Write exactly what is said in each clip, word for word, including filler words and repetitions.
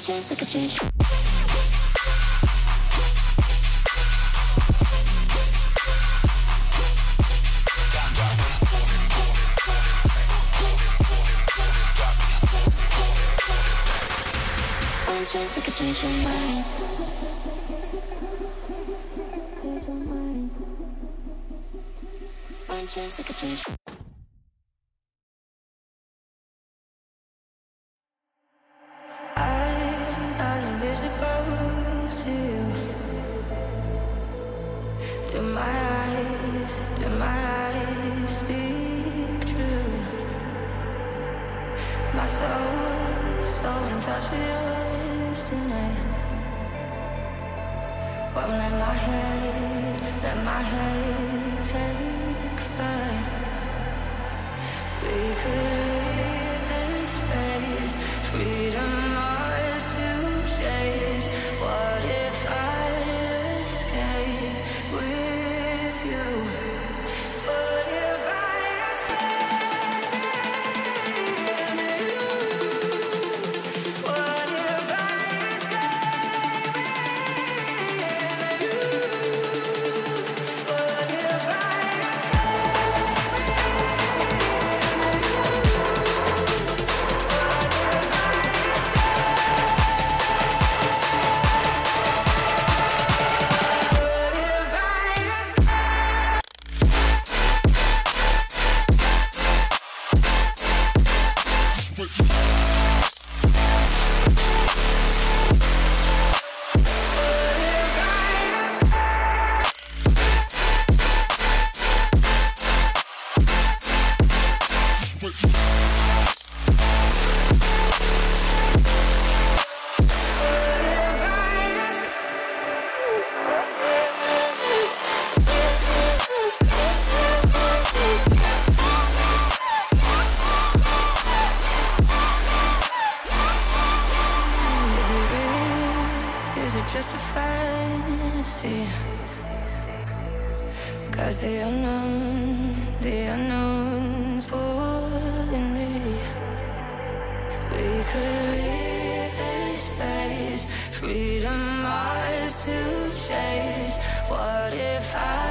change, look at change. One chance, look at change your mind. Chance, look at change. I'm not invisible to you. Do my eyes, do my eyes speak true? My soul, so in touch with yours tonight. Won't let my head, let my head take. We could leave this space, freedom ours to chase. What if I escape with you? What if I escape with you? What if I escape with you? What if I?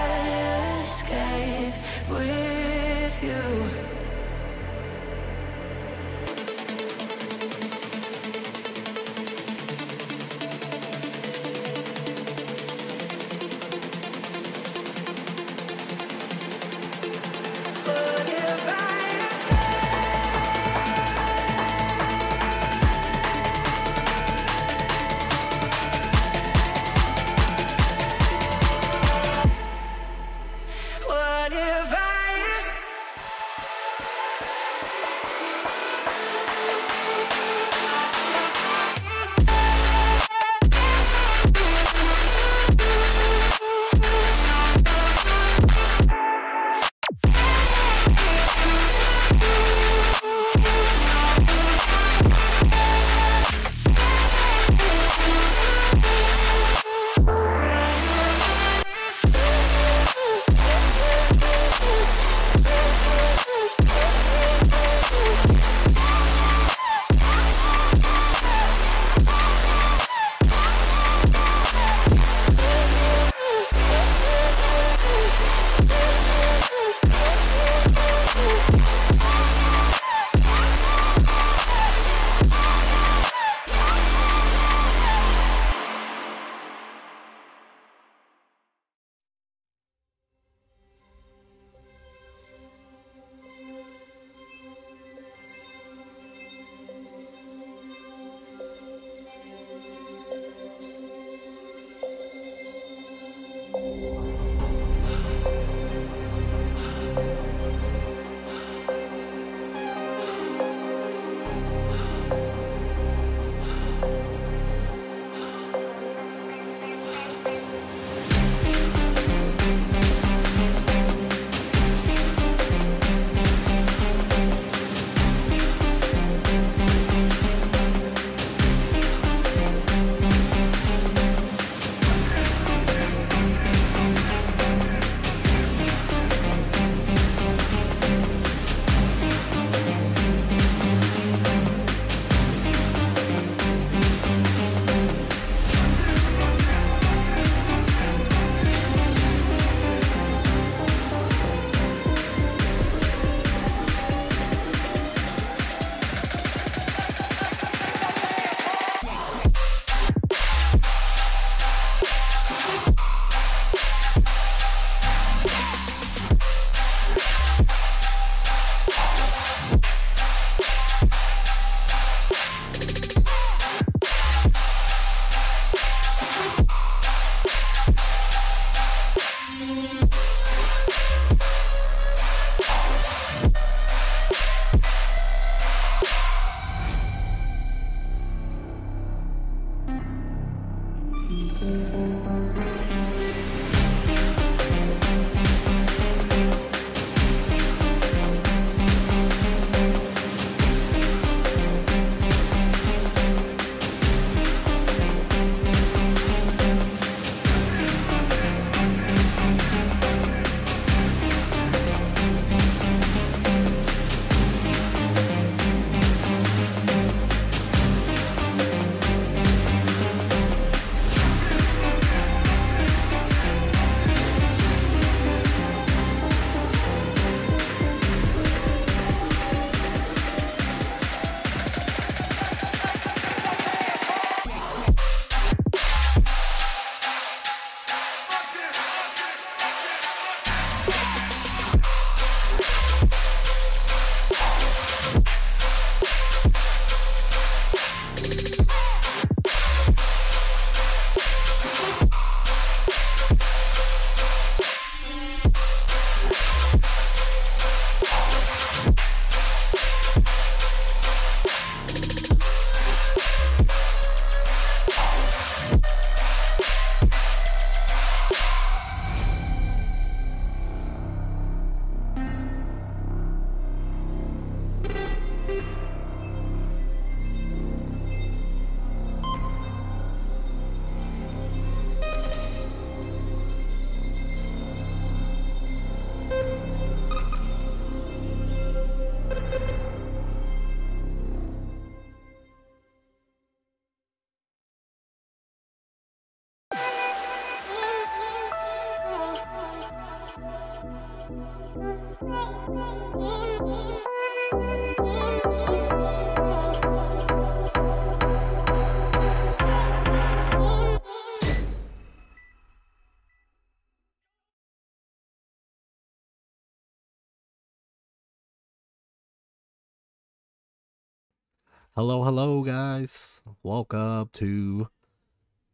Hello, hello, guys. Welcome to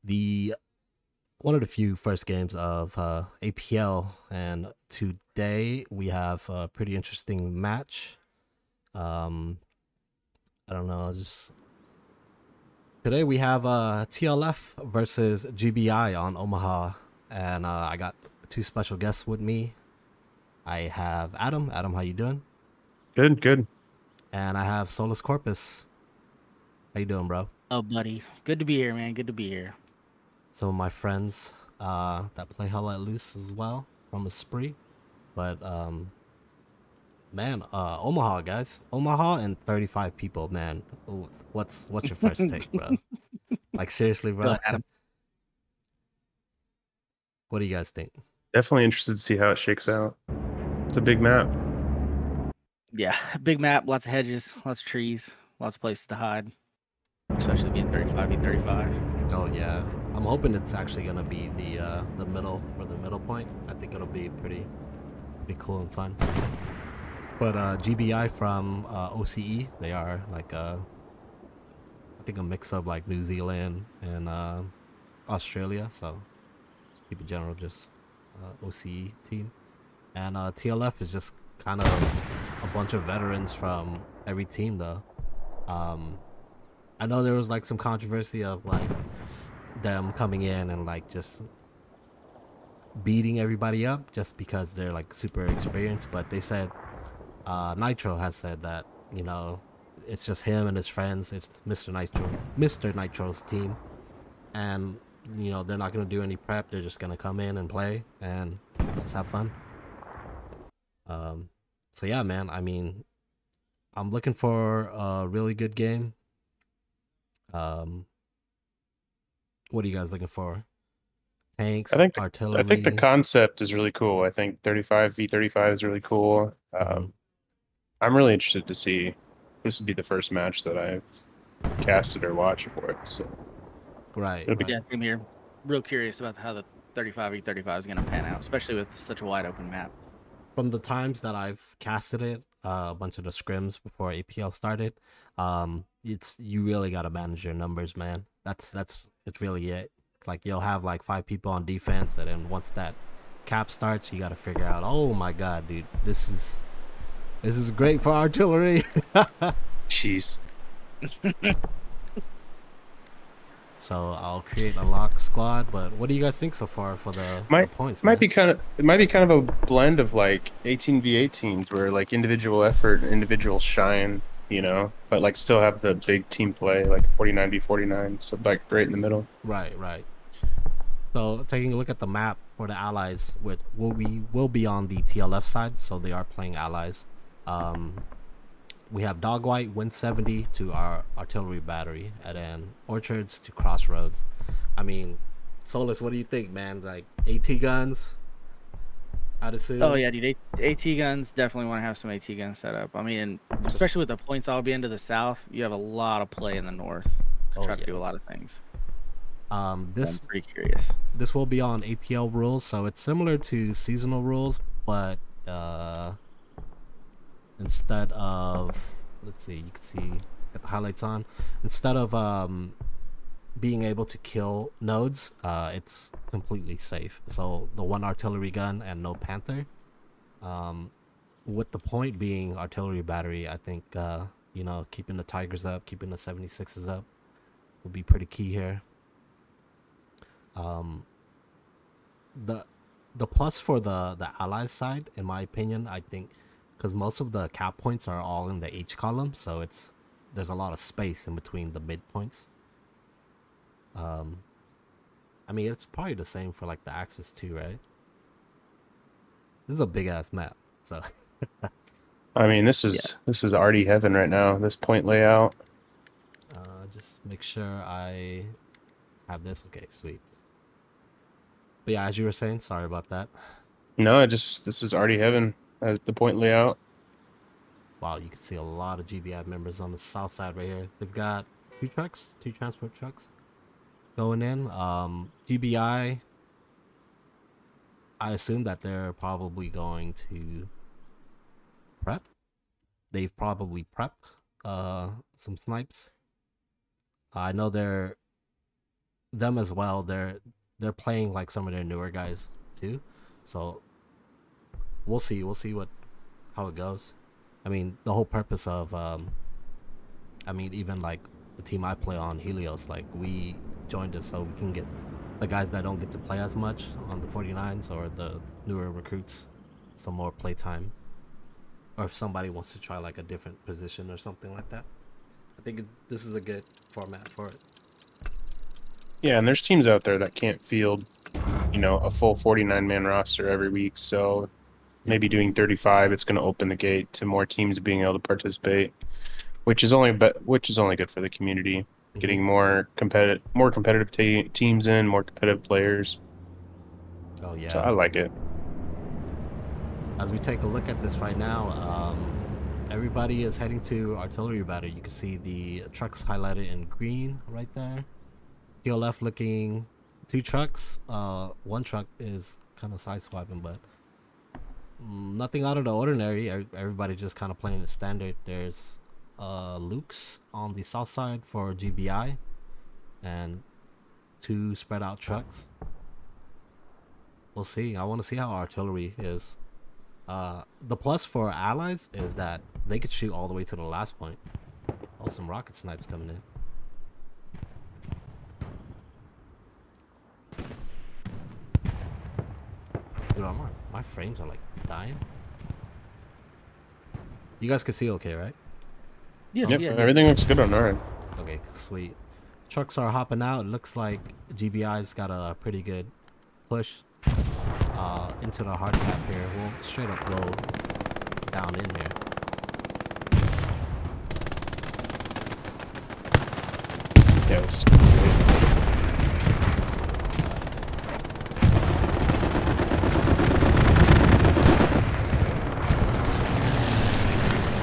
the one of the few first games of uh, A P L, and today we have a pretty interesting match. Um, I don't know, just today we have uh, T L F versus G B I on Omaha, and uh, I got two special guests with me. I have Adam. Adam, how you doing? Good, good. And I have Solus Corpus. How you doing, bro? Oh, buddy. Good to be here, man. Good to be here. Some of my friends uh, that play Hella at Loose as well from a spree. But, um, man, uh, Omaha, guys. Omaha and thirty-five people, man. What's what's your first take, bro? Like, seriously, bro? What do you guys think? Definitely interested to see how it shakes out. It's a big map. Yeah, big map. Lots of hedges, lots of trees, lots of places to hide. Especially being thirty-five v thirty-five. Oh yeah, I'm hoping it's actually gonna be the uh, the middle or the middle point. I think it'll be pretty, pretty cool and fun. But uh, G B I from uh, O C E, they are like uh, I think a mix of like New Zealand and uh, Australia. So just keep it general, just uh, O C E team. And uh, T L F is just kind of a bunch of veterans from every team though. Um, I know there was like some controversy of like them coming in and like just beating everybody up just because they're like super experienced, but they said uh, Nitro has said that, you know, it's just him and his friends. It's Mister Nitro, Mister Nitro's team, and you know they're not gonna do any prep. They're just gonna come in and play and just have fun. Um, so yeah, man. I mean, I'm looking for a really good game. Um, what are you guys looking for? Tanks, I think the, artillery. I think the concept is really cool. I think thirty-five v thirty-five is really cool. Um, mm-hmm. I'm really interested to see. This would be the first match that I've casted or watched for it. So. Right. Be right. Yeah, I'm here. Real curious about how the thirty-five v thirty-five is going to pan out, especially with such a wide open map. From the times that I've casted it, uh, a bunch of the scrims before A P L started, um, it's you really gotta manage your numbers, man. That's that's it's really it. Like you'll have like five people on defense, and then once that cap starts, you gotta figure out. Oh my god, dude, this is this is great for artillery. Jeez. So I'll create a lock squad, but what do you guys think so far for the, might, the points? Might man? be kind of it might be kind of a blend of like eighteen v eighteens, where like individual effort, and individual shine, you know, but like still have the big team play, like forty-nine v forty-nine, so like right in the middle. Right, right. So taking a look at the map for the allies, which will we will be on the T L F side, so they are playing allies. Um, We have Dogwhite one seventy to our artillery battery, and then Orchards to Crossroads. I mean, Solus, what do you think, man? Like AT guns? I'd assume. Oh yeah, dude. AT guns, definitely want to have some AT guns set up. I mean, especially with the points all being to the south, you have a lot of play in the north to oh, try yeah. to do a lot of things. Um, this I'm pretty curious. This will be on A P L rules, so it's similar to seasonal rules, but. Uh, Instead of, let's see, you can see got the highlights on. Instead of um, being able to kill nodes, uh, it's completely safe. So the one artillery gun and no Panther. Um, with the point being artillery battery, I think, uh, you know, keeping the Tigers up, keeping the seventy-sixes up will be pretty key here. Um, the, the plus for the, the allies side, in my opinion, I think... because most of the cap points are all in the H column, so it's there's a lot of space in between the midpoints. Um, I mean, it's probably the same for like the axis too, right? This is a big ass map, so. I mean, this is yeah. this is already heaven right now. This point layout. Uh, just make sure I have this. Okay, sweet. But yeah, as you were saying, sorry about that. No, I just this is already heaven. At the point layout. Wow, you can see a lot of G B I members on the south side right here. They've got two trucks, two transport trucks going in. Um, G B I, I assume that they're probably going to prep. They've probably prepped. uh, some snipes. I know they're them as well. They're they're playing like some of their newer guys too, so we'll see. We'll see what how it goes. I mean, the whole purpose of um, I mean, even like the team I play on, Helios, like we joined us so we can get the guys that don't get to play as much on the forty-nines or the newer recruits some more play time, or if somebody wants to try like a different position or something like that. I think it's, this is a good format for it. Yeah, and there's teams out there that can't field, you know, a full forty-nine man roster every week, so maybe doing thirty-five, it's going to open the gate to more teams being able to participate, which is only but which is only good for the community. Mm-hmm. Getting more competitive more competitive te teams in, more competitive players. Oh yeah. So I like it. As we take a look at this right now, um, everybody is heading to artillery battle. You can see the trucks highlighted in green right there. T L F looking two trucks. Uh, one truck is kind of sideswiping, but nothing out of the ordinary. Everybody just kind of playing the standard. There's uh, Luke's on the south side for G B I and two spread out trucks. We'll see. I want to see how artillery is. Uh, the plus for allies is that they could shoot all the way to the last point. Oh, some rocket snipes coming in. Dude, I'm, my frames are like dying. You guys can see okay, right? Yeah, yep, yeah. Everything looks good on our end. Okay, sweet. Trucks are hopping out. Looks like G B I's got a pretty good push. Uh, into the hard cap here. We'll straight up go down in here. That was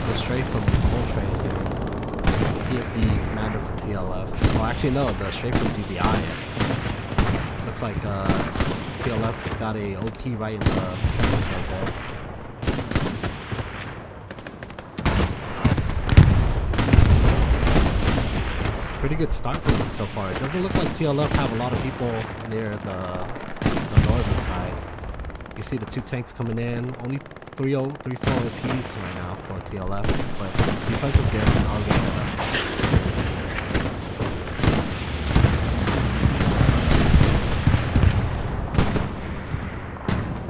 the strafe from Coal Train. He is the commander for T L F. Well, actually, no, the strafe from G B I. Looks like, uh, T L F's got a O P right in the trenches right there. Pretty good start for them so far. It doesn't look like T L F have a lot of people near the, the northern side. You see the two tanks coming in. Only three oh, three four apiece right now for T L F, but defensive gear is already set up.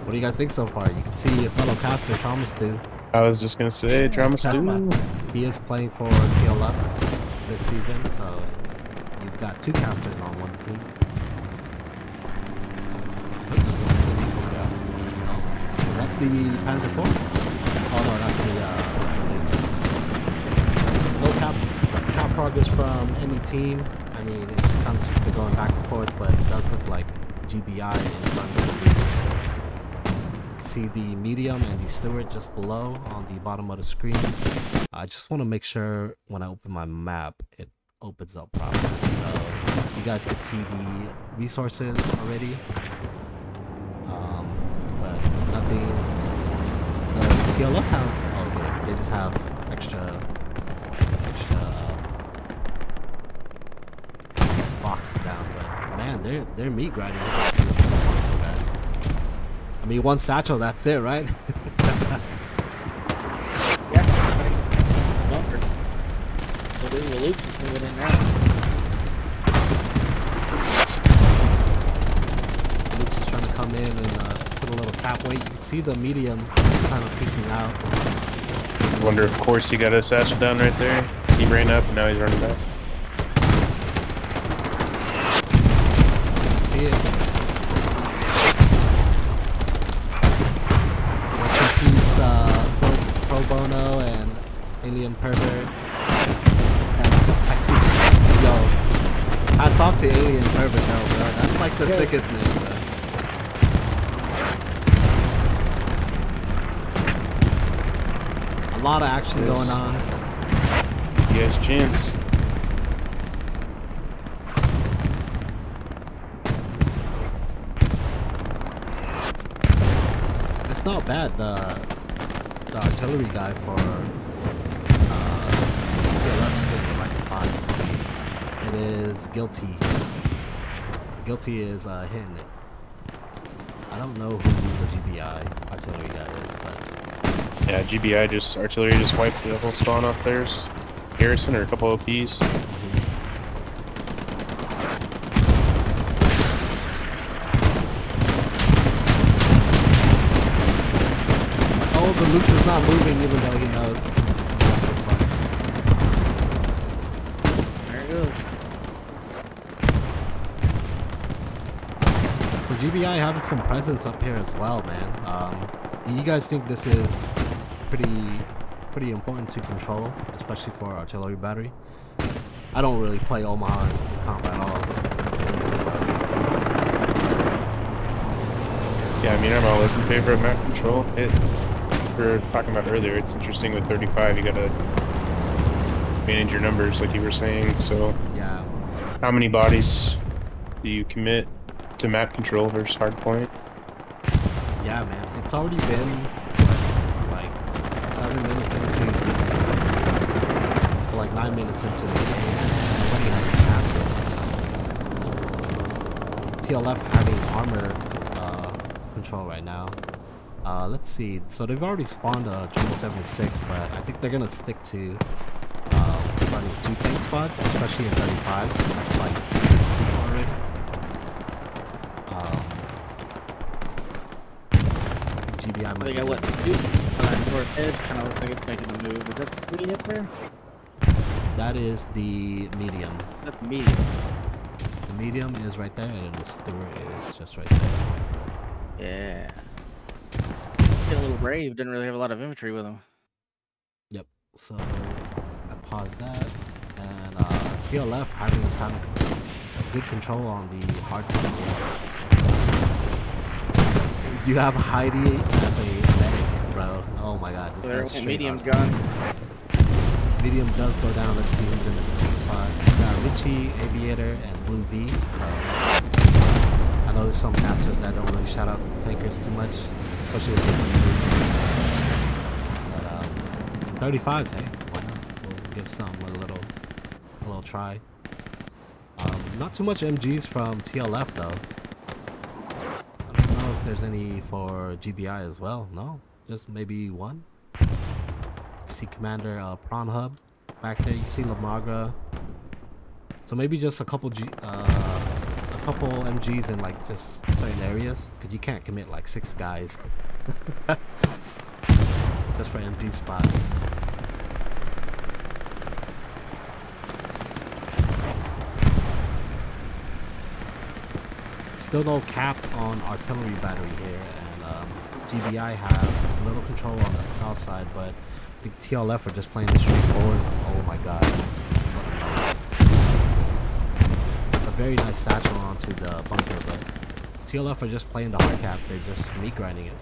What do you guys think so far? You can see a fellow caster, Thomas two. I was just gonna say Thomas two. He is playing for T L F this season, so it's, you've got two casters on one team. So there's only two people left. Is that the Panzer four? Oh no, that's the uh, Links. No cap. CapRog is from any team. I mean, it's kind of just going back and forth, but it does look like G B I is starting to lose. See the medium and the steward just below on the bottom of the screen. I just want to make sure when I open my map it opens up properly, so you guys could see the resources already, um, but nothing. Does T L F have? Oh, they, they just have extra extra uh, boxes down, but man, they're they're meat grinding. Look at this. I mean, one satchel, that's it, right? Yeah, bumper. So the Luke's is moving in now. Luke's is trying to come in and uh, put a little cap weight. You can see the medium kind of peeking out. I wonder if Corsi got a satchel down right there. He ran up and now he's running back. See it. Bono and Alien Pervert. And, yo, hats off to Alien Pervert though, bro. That's like the yeah. sickest name, bro. A lot of action yes. going on. Yes, chance. It's not bad. The The artillery guy for uh, is Guilty. Guilty is uh, hitting it. I don't know who the G B I artillery guy is, but... Yeah, G B I just, artillery just wiped the whole spawn off theirs. Garrison or a couple O Ps. Mm-hmm. Oh, the Luke's is not moving even though he knows. G B I having some presence up here as well, man. Um, you guys think this is pretty pretty important to control, especially for artillery battery? I don't really play Omaha in combat at all. So. Yeah, I mean, I'm always in favor of map control. It, we were talking about earlier, it's interesting with thirty-five, you gotta manage your numbers like you were saying, so yeah. How many bodies do you commit to map control versus hardpoint? Yeah, man. It's already been like eleven minutes into the like nine minutes into the game. Nobody has snapped it. So T L F having armor uh, control right now. Uh, let's see. So they've already spawned a triple seventy-six, but I think they're gonna stick to uh, running two tank spots, especially in thirty-five. So that's like six people already. I think I went soup on north edge, kind of looks like it's making a move. Is that Sweet up there? That is the medium. Is that the medium? The medium is right there, and the Stewart is just right there. Yeah. He's a little brave, didn't really have a lot of infantry with him. Yep, so I paused that, and uh, T L F having kind of a good control on the hard control. You have Heidi as a medic, bro. Oh my god. This there, okay, medium's off. Gone. Medium does go down. Let's see who's in this team spot. We got Richie, Aviator, and Blue B. Uh, I know there's some casters that don't really shout out tankers too much, especially with this. But, uh, thirty-fives, hey? Why not? We'll give some a little, a little try. Um, not too much M Gs from T L F, though. If there's any for G B I as well, no, just maybe one. You see Commander uh, Prawn Hub back there. You can see Lamagra. So maybe just a couple G, uh, a couple M Gs in like just certain areas, because you can't commit like six guys just for M G spots. Still no cap on artillery battery here, and um, G B I have a little control on the south side, but the T L F are just playing it straightforward. Oh my god. What a nice. A very nice satchel onto the bunker, but T L F are just playing the hard cap. They're just meat grinding it.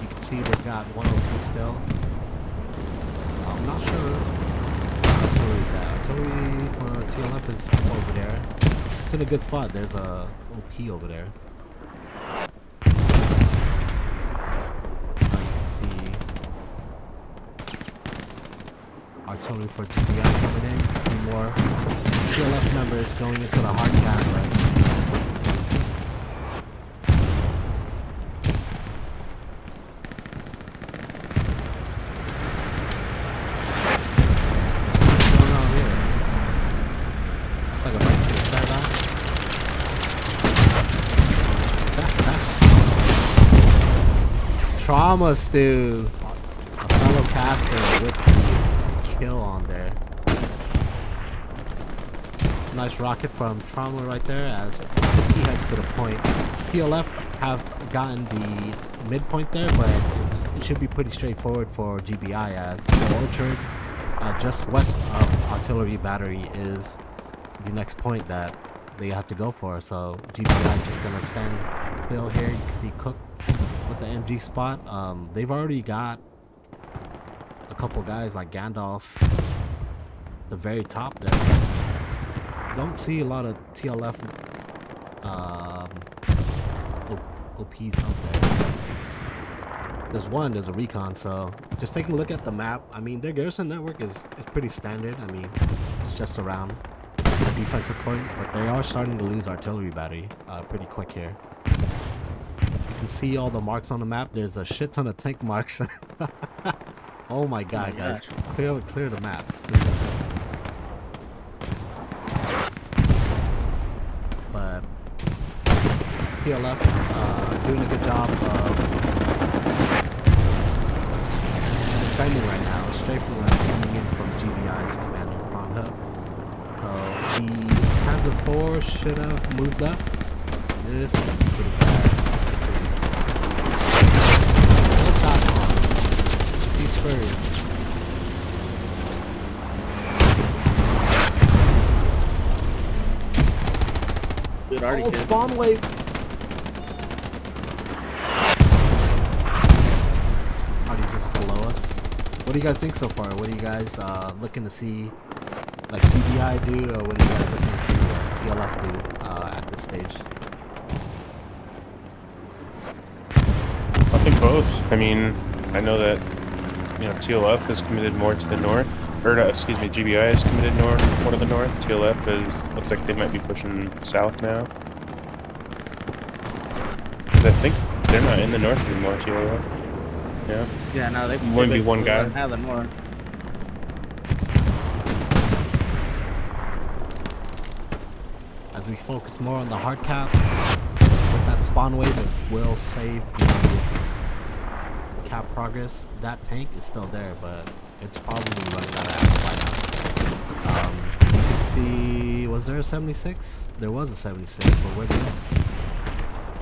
You can see they've got one oh two still. I'm not sure artillery is at. Artillery for T L F is up over there. It's in a good spot. There's a O P over there. You can see artillery for G B I coming in. You can see more T L F members going into the hard cap, right? What's going on here? It's like a bicycle. Thomas two, a fellow caster with the kill on there. Nice rocket from Trauma right there as he heads to the point. T L F have gotten the midpoint there, but it's, it should be pretty straightforward for G B I as the orchards uh, just west of artillery battery is the next point that they have to go for. So G B I just gonna stand still here. You can see Cook with the M G spot. Um, they've already got a couple guys like Gandalf the very top there. Don't see a lot of T L F um, O Ps up there. There's one, there's a recon, so just taking a look at the map, I mean, their garrison network is, is pretty standard. I mean, it's just around for the defensive point, but they are starting to lose artillery battery uh, pretty quick here. You can see all the marks on the map. There's a shit ton of tank marks. Oh my god, oh my guys. Gosh. Clear, clear the map. It's clear the map. But T L F uh, doing a good job of defending right now. Straight from the coming in from G B I's commander prompt up. So the Panzer four should have moved up. This is pretty bad. First. Dude, I already oh, spawn wave. How do you just below us? What do you guys think so far? What are you guys uh, looking to see, like G B I do, or what are you guys looking to see uh, T L F do uh, at this stage? I think both. I mean, I know that. You know, T L F is committed more to the north, or uh, excuse me, G B I is committed north, more to the north. T L F is looks like they might be pushing south now. Cause I think they're not in the north anymore. T L F. Yeah. Yeah. No, they wouldn't be one guy. Have the north. As we focus more on the hard cap with that spawn wave, it will save the cap progress. That tank is still there, but it's probably running out of ammo by now. Um, you can see, was there a seventy-six? There was a seventy-six, but where did it go?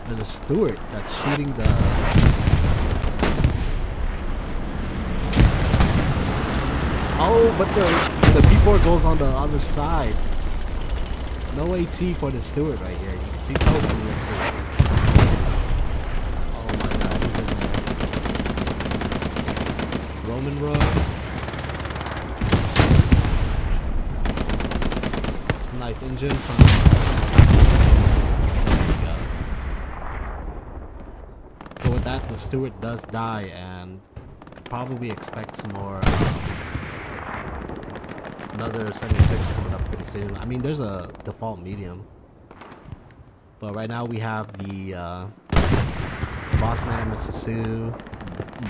There's a Stewart that's shooting the. Oh, but the the B four goes on the other side. No AT for the Stewart right here. You can see Tofu. Let's see. Monroe. It's a nice engine from so with that the Stewart does die and could probably expect some more uh, another seventy-six coming up pretty soon. I mean there's a default medium. But right now we have the uh, boss man Mister Sue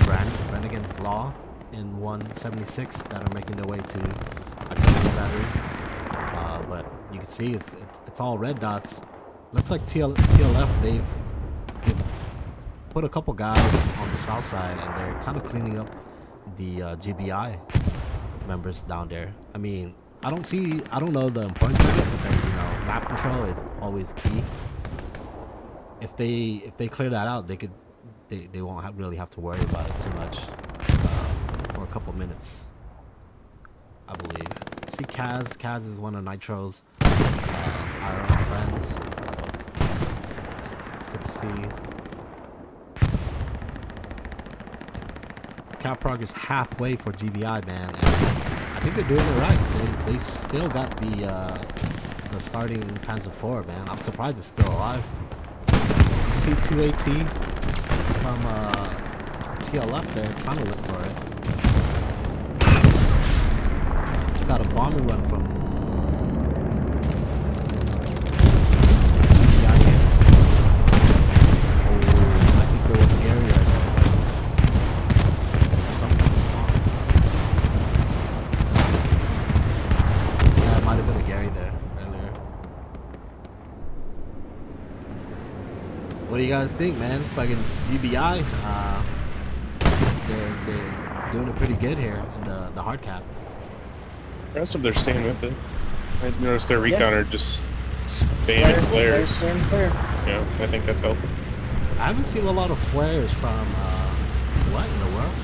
Brand Brannigan's Law in one seventy-six that are making their way to artillery battery, uh, but you can see it's it's it's all red dots. Looks like T L T L F they've, they've put a couple guys on the south side and they're kind of cleaning up the uh, G B I members down there. I mean, I don't see, I don't know the importance of it, but then, you know, map control is always key. If they if they clear that out, they could they they won't have, really have to worry about it too much. A couple minutes, I believe. See, Kaz. Kaz is one of Nitro's uh, our friends. So it's good to see. CapRog is halfway for G B I, man. And I think they're doing it right. They they still got the uh, the starting Panzer four, man. I'm surprised it's still alive. You see two A T from uh, T L F there, trying to look for it. Got a bomber run from G B I here. Oh, I think there was Gary right there. Something's wrong. Yeah, it might have been a Gary there earlier. What do you guys think, man? Fucking G B I, uh, they're, they're doing it pretty good here in the, the hard cap. The rest of them, they're staying with it. I noticed their recounter yeah. just spamming flares. Flare, flare, flare. Yeah, I think that's helping. I haven't seen a lot of flares from, uh, what in the world?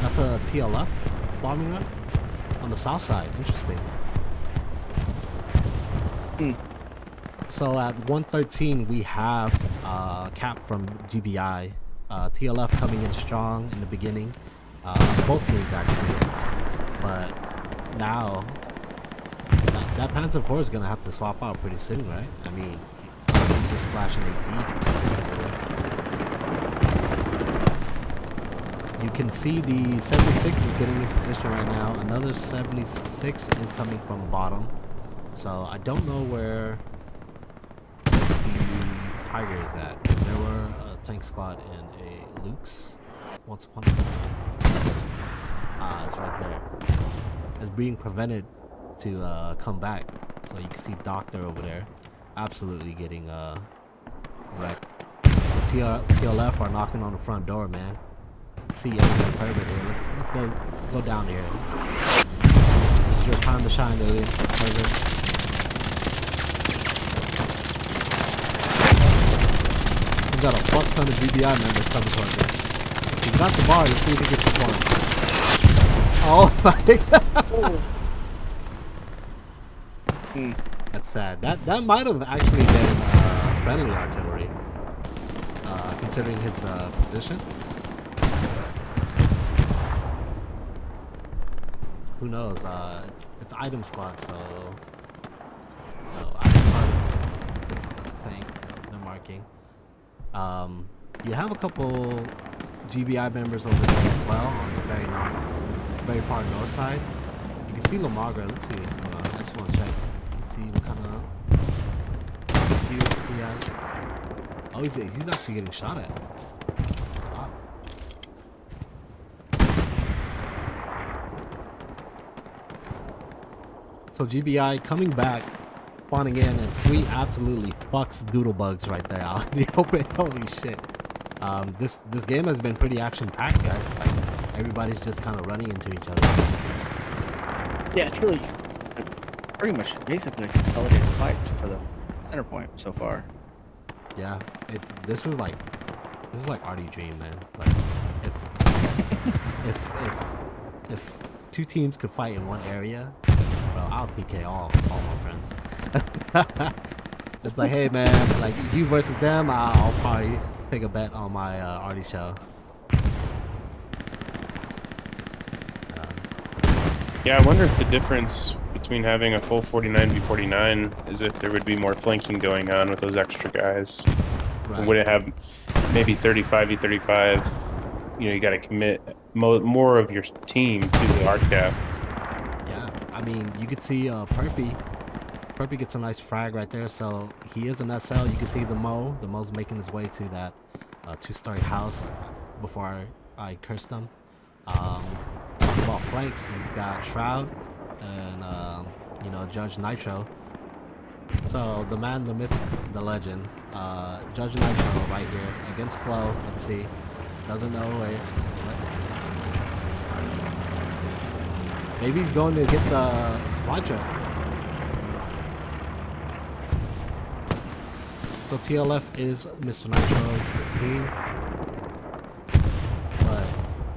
That's a T L F bombing run? On the south side, interesting. Mm. So at one thirteen, we have uh, cap from G B I. Uh, T L F coming in strong in the beginning. Uh, both teams, actually. But now that, that Panzer four is gonna have to swap out pretty soon, right? I mean, he's just splashing A P. You can see the seventy-six is getting in position right now. Another seventy-six is coming from bottom. So I don't know where the Tiger is at. There were a tank squad and a Luke's once upon a time. Ah, it's right there. It's being prevented to uh, come back. So you can see Doctor over there, absolutely getting uh, wrecked. T L F are knocking on the front door, man. See Alien Pervert here. Let's let's go go down here. It's your time to shine, Alien Pervert. We got a fuck ton of G B I members coming for us. We got the bar to see if we can perform. Oh my god. Hmm. That's sad. That that might have actually been uh, friendly artillery, uh, considering his uh, position. Who knows? Uh, it's it's item squad, so no item squad is it's a tank. So no marking. Um, you have a couple G B I members over there as well on the very north, very far north side. You can see Lamagra. Let's see. Hold on. I just want to check. See what kind of he, he has. Oh, he's he's actually getting shot at. Wow. So G B I coming back, spawning in, and Sweet absolutely fucks Doodlebugs right there out in the open. Holy shit! Um, this this game has been pretty action packed, guys. Like everybody's just kind of running into each other. Yeah, it's really. Pretty much basically a consolidated fight for the center point so far. Yeah, it's this is like this is like R D Dream, man. Like if if if if two teams could fight in one area, bro, I'll T K all all my friends. It's like, hey man, like you versus them, I'll probably take a bet on my uh, R D show. Uh, yeah, I wonder if the difference between having a full forty-nine v forty-nine is if there would be more flanking going on with those extra guys. Right. Would it have maybe thirty-five v thirty-five? You know, you got to commit mo more of your team to the hard cap. Yeah, I mean, you could see uh, Perpy. Perpy gets a nice frag right there, so he is an S L. You can see the Mo. The Mo's making his way to that uh, two-story house before I, I cursed them. Um, talking about flanks, you've got Shroud and um, you know, Judge Nitro. So the man, the myth, the legend, uh, Judge Nitro right here against Flo. Let's see, doesn't know where. Maybe he's going to get the squad truck. So T L F is Mister Nitro's team, but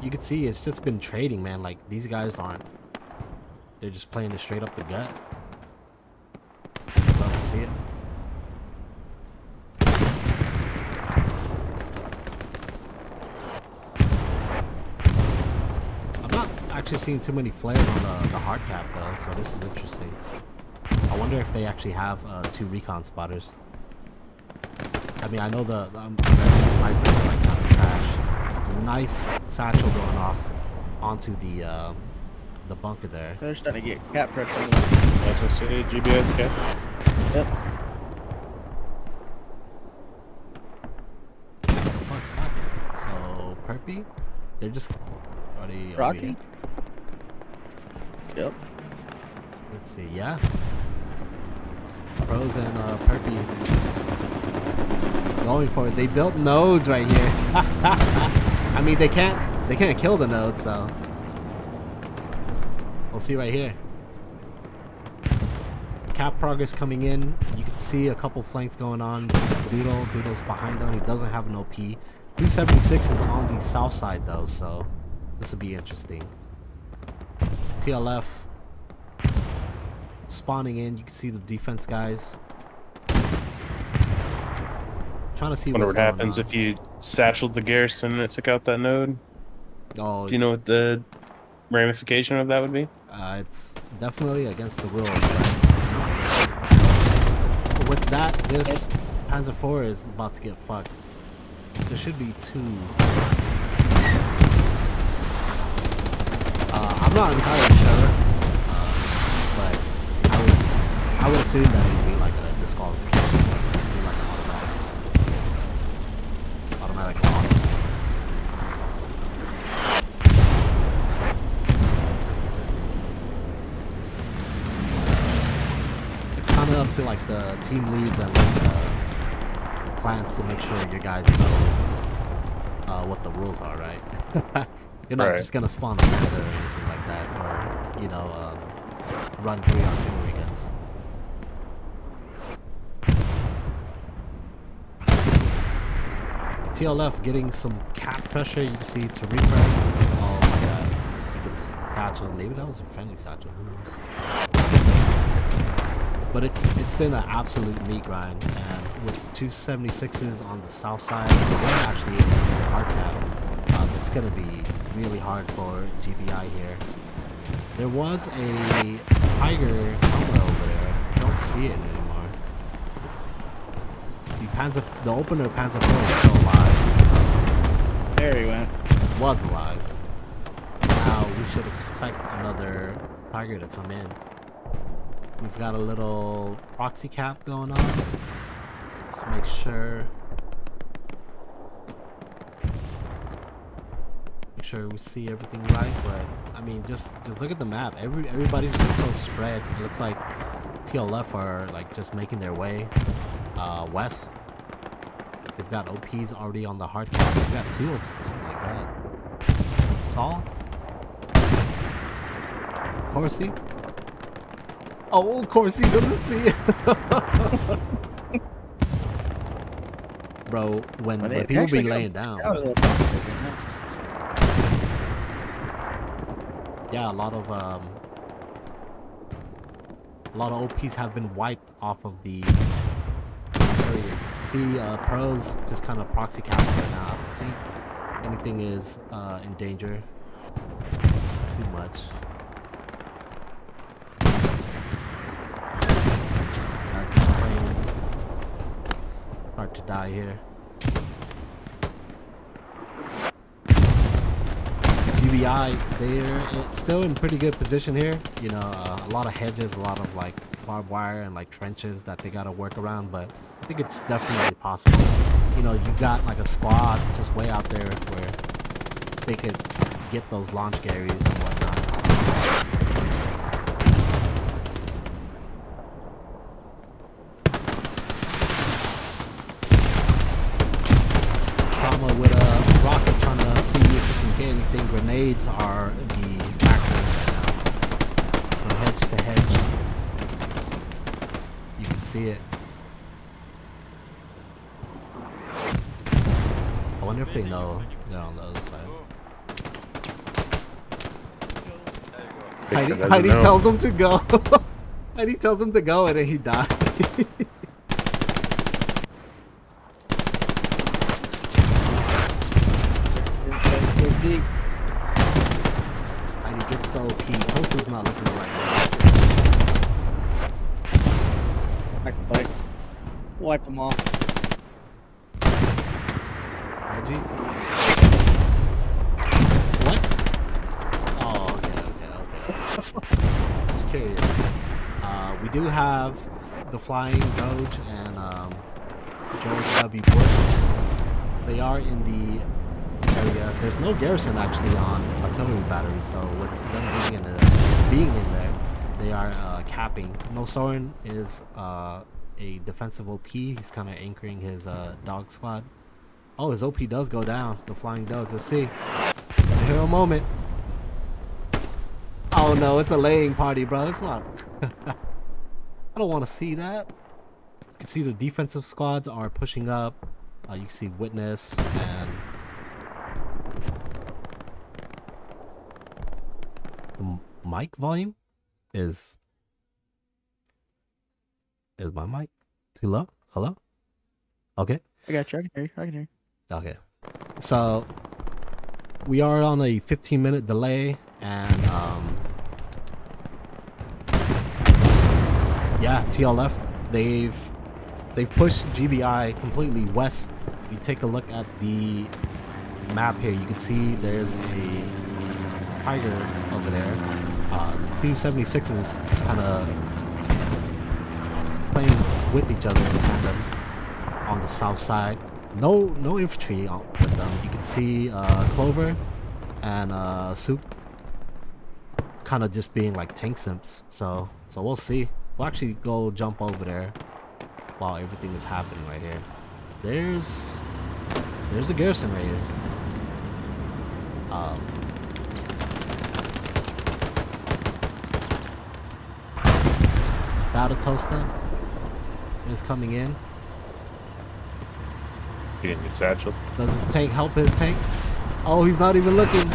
you can see it's just been trading, man. Like these guys aren't. They're just playing it straight up the gut. Love to see it. I'm not actually seeing too many flares on the, the hard cap though, so this is interesting. I wonder if they actually have uh, two recon spotters. I mean, I know the, the American sniper is like kind of trash. Nice satchel going off onto the. Uh, the bunker there. They're starting to get cap pressure. As I say, G B I cap. Yep. What the fuck's happening? So, Perpy? They're just... Are they... Rocky? Yep. Let's see, yeah. Pros and uh, Perpy going for it. They built nodes right here. I mean, they can't... They can't kill the nodes, so... We'll see right here. CapRog is coming in. You can see a couple flanks going on. Doodle, Doodle's behind them. He doesn't have an O P. three seventy-six is on the south side though, so this will be interesting. T L F spawning in. You can see the defense guys. Trying to see what's what happens going on. If you satcheled the garrison and it took out that node. Oh, do you know what the ramification of that would be? Uh, it's definitely against the rules. But with that, this Panzer four is about to get fucked. There should be two. Uh, I'm not entirely sure, uh, but I would, I would assume that it would be like a disqualification. It would be like an automatic, automatic loss. It's kind of up to like the team leads and like the clients to make sure you guys know uh, what the rules are, right? You're not right. just gonna spawn a panther or anything like that, or you know, um, run three artillery guns. T L F getting some cap pressure. You can see Tariq. Oh my god, I think it's satchel. Maybe that was a friendly satchel. Who knows? But it's it's been an absolute meat grind, and with two seventy-sixes on the south side, they're actually in the hard cap. Um, it's gonna be really hard for G B I here. There was a tiger somewhere over there. I don't see it anymore. The Panzer, the opener Panzer four is still alive. So there he went. It was alive. Now we should expect another tiger to come in. We've got a little proxy cap going on. Just make sure. Sure we see everything right, but I mean just just look at the map. Every everybody's just so spread. It looks like T L F are like just making their way uh west. They've got O Ps already on the hard cap. They've got two of them. Oh my god. Saul? Corsi? Oh, Corsi doesn't see it. Bro, when, well, when people be laying down. Yeah, a lot of um, a lot of O Ps have been wiped off of the area. You can see uh, Pearl's just kind of proxy capping right now. I don't think anything is uh, in danger too much. Guys, my frames start to die here. G B I, they're still in pretty good position here. You know, uh, a lot of hedges, a lot of like barbed wire and like trenches that they gotta work around, but I think it's definitely possible. You know, you've got like a squad just way out there where they could get those launch carries and whatnot. Trauma with a rocket trying to see if you can get anything. Grenades are the factors from hedge to hedge. You can see it. I wonder if they know they're on the other side. Heidi, Heidi tells him to go. Heidi tells him to go and then he dies. Wipe them off. Reggie? What? Oh, okay, okay, okay. Just curious. Uh, we do have the Flying Doge and um, George W. Bush. They are in the area. There's no garrison actually on artillery batteries, so with them being in, a, being in there, they are uh, capping. No Soren is... Uh, a defensive O P. He's kind of anchoring his uh, dog squad. Oh, his O P does go down. The Flying Dogs. Let's see. Here a moment. Oh no, it's a laying party, bro. It's not. I don't want to see that. You can see the defensive squads are pushing up. Uh, you can see Witness and the mic volume is. Is my mic too low? Hello? Okay. I got you. I can hear you. I can hear you. Okay. So, we are on a fifteen minute delay, and, um, yeah, T L F, they've, they've pushed G B I completely west. If you take a look at the map here, you can see there's a tiger over there. Uh, two seventy-sixes is kind of playing with each other in tandem on the south side. No, no infantry on, with them. You can see uh, Clover and uh, Soup kind of just being like tank simps. So, so we'll see. We'll actually go jump over there while everything is happening right here. There's, there's a garrison right here. Um, Battle Toaster is coming in. He didn't get satchel. Does his tank help his tank? Oh, he's not even looking. Should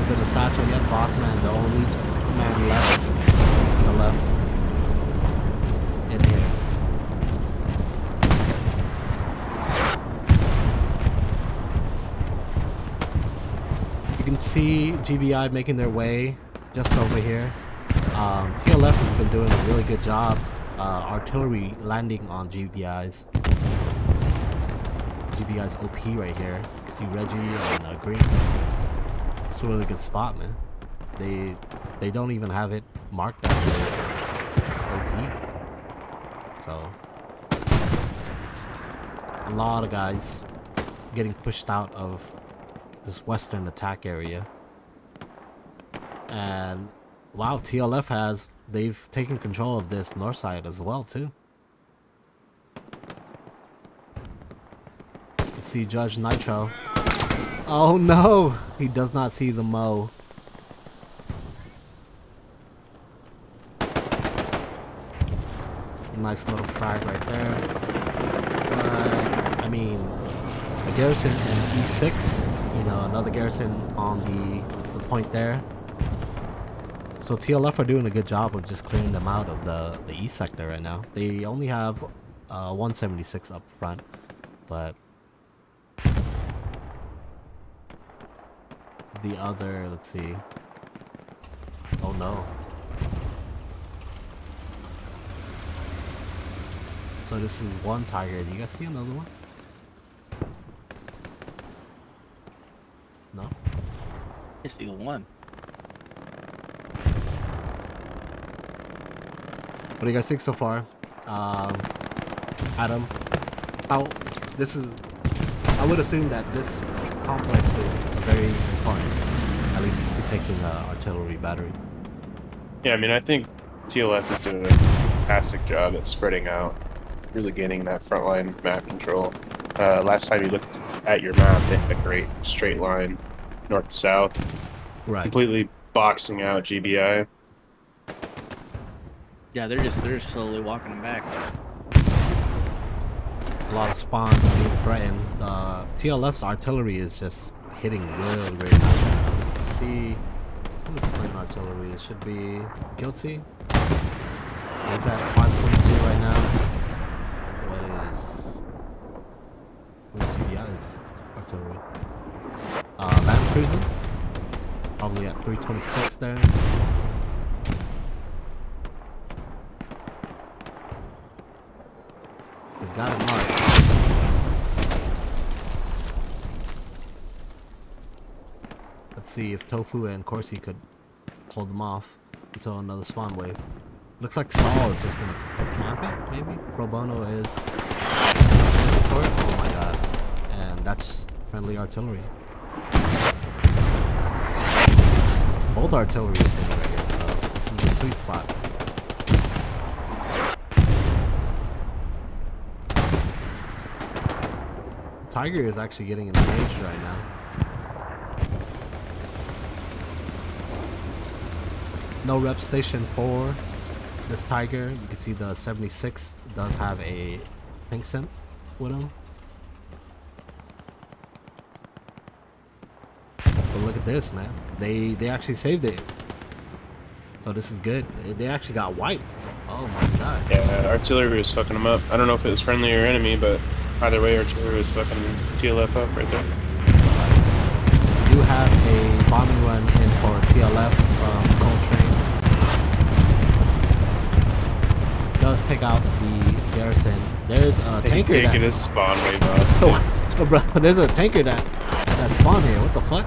have been a satchel yet, boss man. The only man left to the left in here. You can see G B I making their way just over here. Um, T L F has been doing a really good job. Uh, artillery landing on G B I's. G B I's O P right here. You see Reggie and uh, Green. It's a really good spot, man. They they don't even have it marked out O P. So a lot of guys getting pushed out of this western attack area. And wow, T L F has, they've taken control of this north side as well too. You can see Judge Nitro. Oh no! He does not see the Mo. Nice little frag right there. But, I mean, a garrison in E six. You know, another garrison on the, the point there. So T L F are doing a good job of just clearing them out of the, the east sector right now. They only have uh, one seventy-six up front, but the other, let's see. Oh no. So this is one Tiger. Do you guys see another one? No? I see one. What do you guys think so far? Um, Adam, how, this is, I would assume that this complex is very important, at least to taking the artillery battery. Yeah, I mean, I think T L F is doing a fantastic job at spreading out, really gaining that frontline map control. Uh, last time you looked at your map, they had a great straight line north to south, right, completely boxing out G B I. Yeah, they're just they're slowly walking them back. A lot of spawns being threatened. Uh, T L F's artillery is just hitting really, really hard. Let's see who's playing artillery. It should be Guilty. So he's at five twenty-two right now. What is who's G B I's artillery? Uh, Land Cruiser. Probably at three twenty-six there. Got it marked. Let's see if Tofu and Corsi could hold them off until another spawn wave. Looks like Saul is just gonna camp it, maybe? Pro Bono is... Oh my god. And that's friendly artillery. Both artillery is hitting right here, so this is the sweet spot. Tiger is actually getting engaged right now. No rep station for this Tiger. You can see the seventy-six does have a pink simp with him. But look at this, man. They they actually saved it. So this is good. They actually got wiped. Oh my god. Yeah, artillery was fucking them up. I don't know if it was friendly or enemy, but either way, artillery is fucking T L F up right there. We do have a bombing run in for T L F from Coltrane. Does take out the garrison. There's a they tanker that... It is spawn way above. There's a tanker that, that spawned here. What the fuck?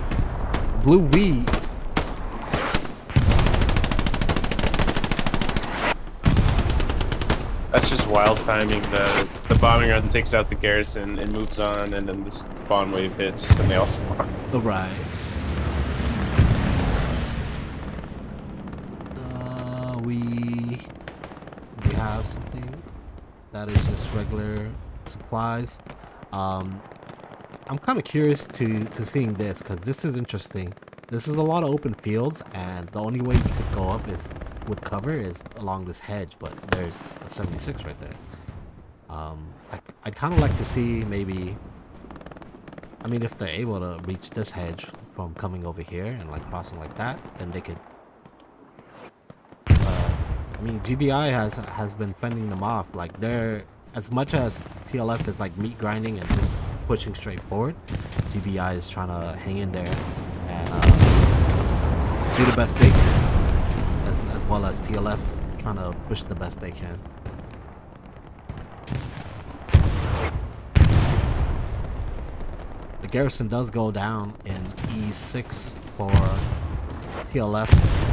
Blue B. it's just wild timing. The the bombing run takes out the garrison and moves on, and then the spawn wave hits, and they all spawn. All right. Uh, we we have something that is just regular supplies. Um, I'm kind of curious to to seeing this because this is interesting. This is a lot of open fields, and the only way you could go up is with cover is along this hedge, but there's a seventy-six right there. Um, I, I'd kind of like to see maybe, I mean, if they're able to reach this hedge from coming over here and like crossing like that, then they could, uh, I mean, G B I has, has been fending them off. Like they're, as much as T L F is like meat grinding and just pushing straight forward, G B I is trying to hang in there and uh, do the best they can. As well as T L F trying to push the best they can. The garrison does go down in E six for T L F.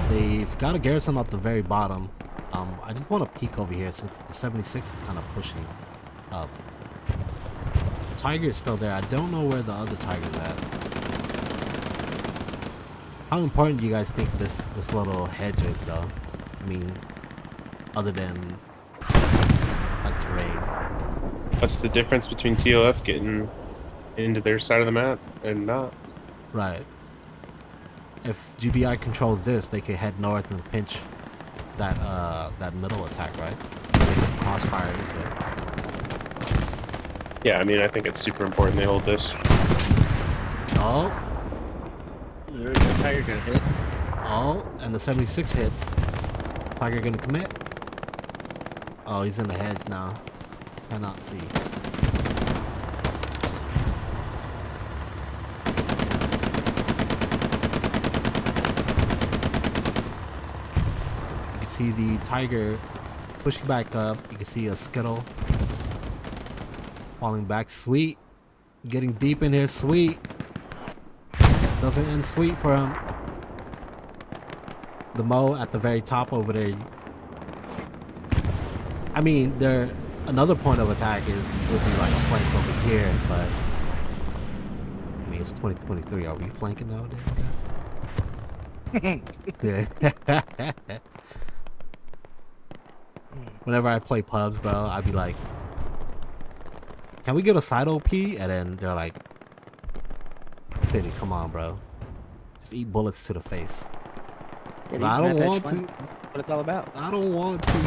They've got a garrison at the very bottom. Um, I just want to peek over here since the seventy-six is kind of pushing up. The Tiger is still there. I don't know where the other Tiger's at. How important do you guys think this this little hedge is, though? I mean, other than like terrain. What's the difference between T L F getting into their side of the map and not? Right. If G B I controls this, they could head north and pinch that uh that middle attack, right? They could crossfire into it. Yeah, I mean, I think it's super important they hold this. No. Tiger gonna hit. Oh, and the seventy-six hits. Tiger gonna commit. Oh, he's in the hedge now. Cannot see. You can see the Tiger pushing back up. You can see a Skittle falling back. Sweet. Getting deep in here. Sweet. Doesn't end sweet for him. The Mo at the very top over there. I mean, there another point of attack is would be like a flank over here, but I mean it's twenty twenty-three. Are we flanking nowadays, guys? Yeah. Whenever I play pubs, bro, I'd be like, "Can we get a side O P?" And then they're like, City, come on, bro. Just eat bullets to the face. Yeah, but I don't want to. What it's all about. I don't want to.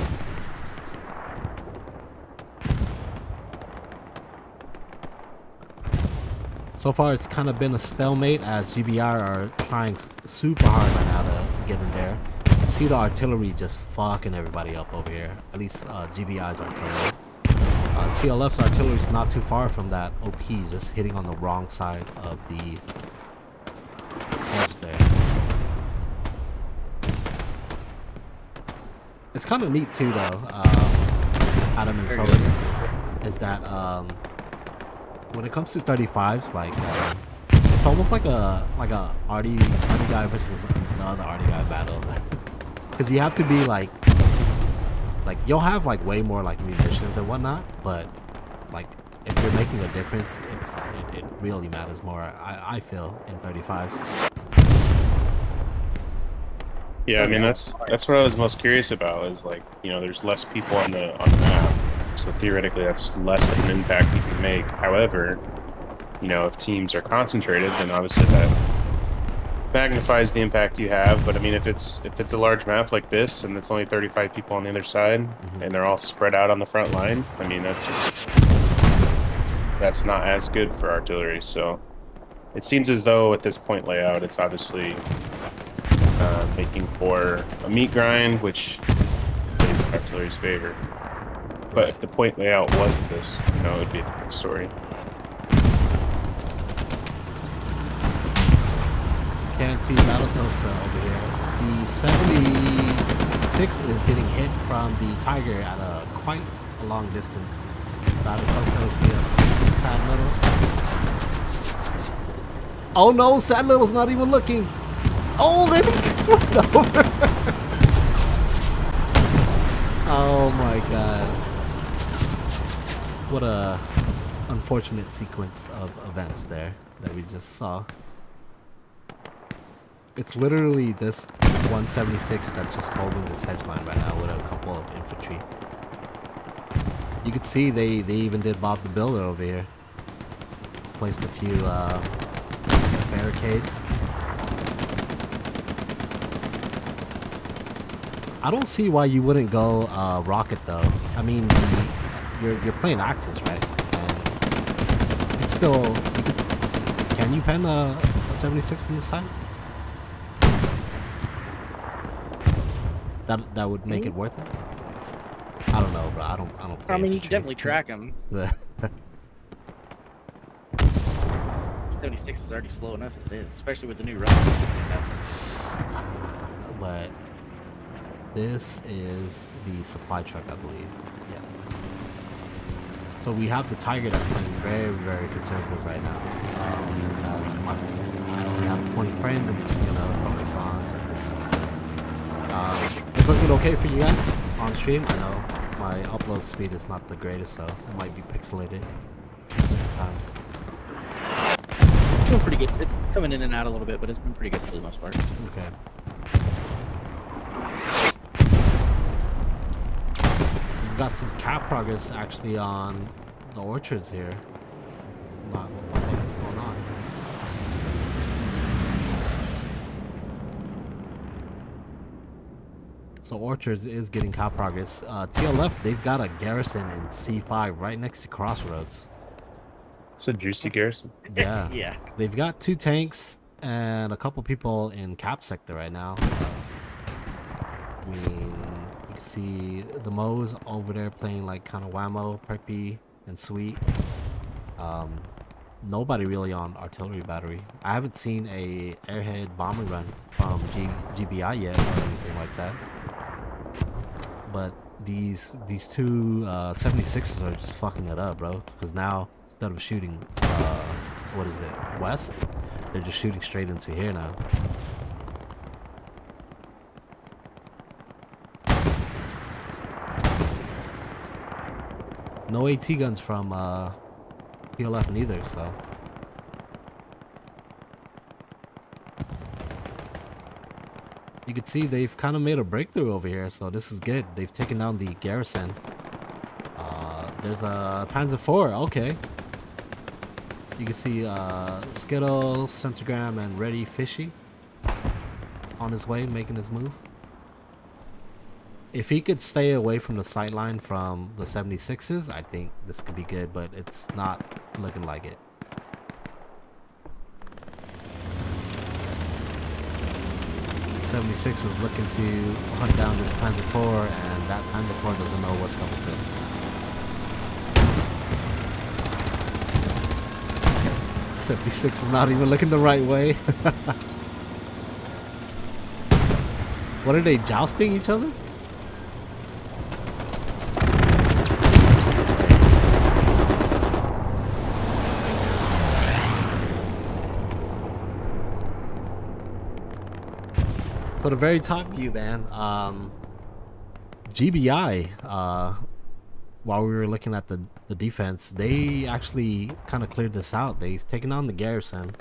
So far, it's kind of been a stalemate as G B I are trying super hard right now to get in there. You can see the artillery just fucking everybody up over here. At least uh, G B I's artillery. Uh, T L F's artillery is not too far from that O P, just hitting on the wrong side of the edge there. It's kind of neat too, though. Um, Adam and Solis is that um, when it comes to thirty-fives, like uh, it's almost like a like a arty arty guy versus another arty guy battle, because you have to be like. Like, you'll have, like, way more, like, munitions and whatnot, but, like, if you're making a difference, it's it, it really matters more, I, I feel, in thirty-fives. Yeah, I mean, that's that's what I was most curious about, is, like, you know, there's less people on the, on the map, so theoretically that's less of an impact you can make. However, you know, if teams are concentrated, then obviously that magnifies the impact you have, but I mean, if it's if it's a large map like this and it's only thirty-five people on the other side, mm-hmm. and they're all spread out on the front line, I mean, that's just it's, that's not as good for artillery. So it seems as though with this point layout, it's obviously uh, making for a meat grind, which is artillery's favor. But if the point layout wasn't this, you know, it would be a different story. Can't see Battle Toaster over here. The seventy-six is getting hit from the Tiger at a quite a long distance. Battle Toaster will see a Sad Little. Oh no, Sad Little's not even looking. Oh, they went over. Oh my god. What a unfortunate sequence of events there that we just saw. It's literally this one seventy-six that's just holding this hedge line right now with a couple of infantry. You could see they, they even did Bob the Builder over here. Placed a few uh, barricades. I don't see why you wouldn't go uh, rocket though. I mean, you're, you're playing Axis, right? And it's still... You could, can you pen a, a seventy-six from this side? That, that would make mm-hmm. it worth it? I don't know, bro. I don't, I don't play I mean, infantry. You can definitely track them. seventy-six is already slow enough as it is, especially with the new run. But... This is the supply truck, I believe. Yeah. So we have the Tiger that's playing very, very conservative right now. Um, as much, I only have twenty frames. I'm just gonna focus on this. Um, it's looking okay for you guys on stream. I know my upload speed is not the greatest, so it might be pixelated certain times. It's doing pretty good. It's coming in and out a little bit, but it's been pretty good for the most part. Okay. Got some cap progress actually on the orchards here. Not what the fuck is going on. So orchards is getting cap progress. Uh, T L F, they've got a garrison in C five right next to Crossroads. It's a juicy garrison. Yeah. Yeah. They've got two tanks and a couple people in cap sector right now. We. See the Mo's over there playing like kind of whammo, Perpy, and Sweet. Um, nobody really on artillery battery. I haven't seen a airhead bomber run from G B I yet or anything like that. But these these two uh, seventy-sixes are just fucking it up, bro. Because now instead of shooting, uh, what is it, west? They're just shooting straight into here now. No AT guns from uh, P L F neither, so. You can see they've kind of made a breakthrough over here, so this is good. They've taken down the garrison. Uh, there's a Panzer four, okay. You can see uh, Skittle, Centigram, and Ready Fishy on his way, making his move. If he could stay away from the sightline from the seventy-sixes, I think this could be good, but it's not looking like it. seventy-six is looking to hunt down this Panzer four, and that Panzer four doesn't know what's coming to him. seventy-six is not even looking the right way. What are they, jousting each other? So the very top view, man, um, G B I, uh, while we were looking at the, the defense, they actually kind of cleared this out. They've taken on the garrison.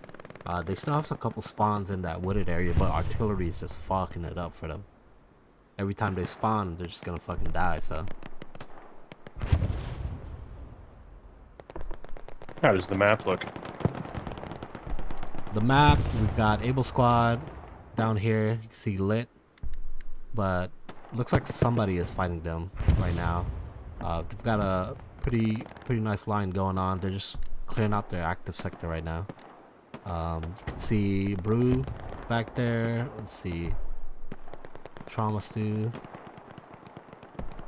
Uh, they still have a couple spawns in that wooded area, but artillery is just fucking it up for them. Every time they spawn, they're just gonna fucking die, so. How does the map look? The map, we've got Able Squad. Down here, you can see Lit, but looks like somebody is fighting them right now. Uh, they've got a pretty pretty nice line going on. They're just clearing out their active sector right now. Um, you can see Brew back there. Let's see, Thomas two.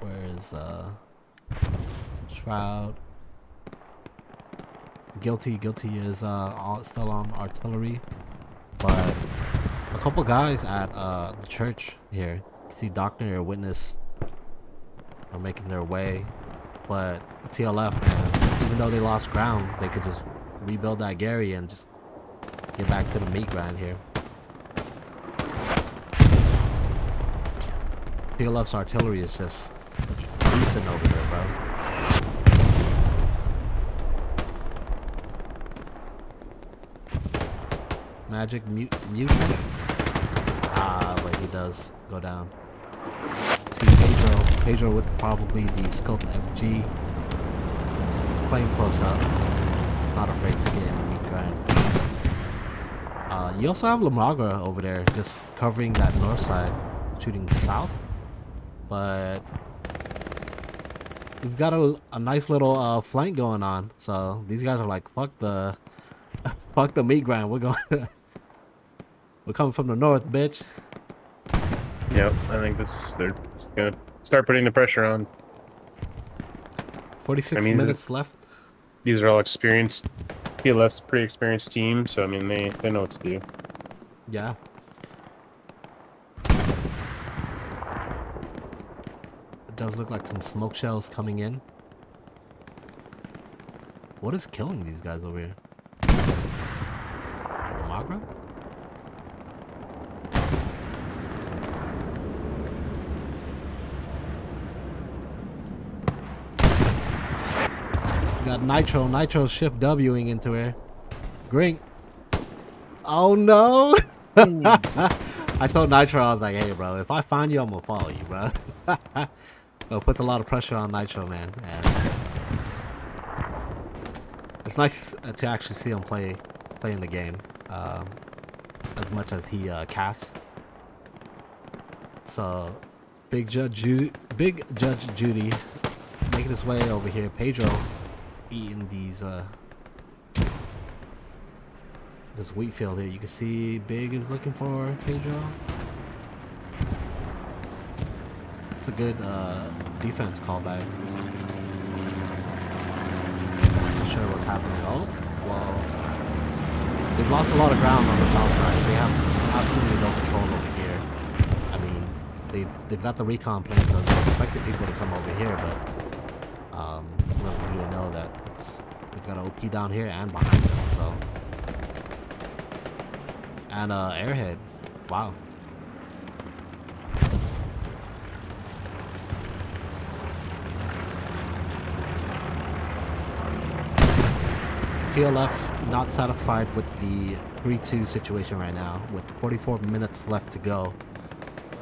Where's uh, Shroud? Guilty, Guilty is uh, all, still on artillery, but. A couple guys at uh, the church here, you can see Doctor or Witness are making their way, but T L F, man, even though they lost ground, they could just rebuild that Gary and just get back to the meat grind here. T L F's artillery is just decent over there, bro. Magic mute mutant? Ah, wait, he does go down. See Pedro. Pedro with probably the scope F G. Playing close up. Not afraid to get in the meat grind. Uh, you also have Lamagra over there, just covering that north side, shooting south. But we've got a, a nice little uh, flank going on. So these guys are like, fuck the, fuck the meat grind. We're going, we're coming from the north, bitch. Yep, I think this they're gonna start putting the pressure on. Forty-six I mean, minutes this, left. These are all experienced. T L F's a pretty experienced team, so I mean they they know what to do. Yeah. Does look like some smoke shells coming in. What is killing these guys over here? Magra? We got Nitro. Nitro shift Wing into here. Grink. Oh no! I told Nitro, I was like, hey bro, if I find you, I'm gonna follow you, bro. Well, it puts a lot of pressure on Nitro, man. And it's nice to actually see him play, play in the game um, as much as he uh, casts. So, Big Judge, Ju Big Judge Judy making his way over here. Pedro eating these uh, this wheat field here. You can see Big is looking for Pedro. A good uh, defense callback. Not sure what's happening. Oh, well, they've lost a lot of ground on the south side. They have absolutely no control over here. I mean, they've they've got the recon plan, so they expected people to come over here, but um, we don't really know that it's they've got an O P down here and behind them. So and uh, Airhead. Wow. T L F not satisfied with the three two situation right now. With forty-four minutes left to go,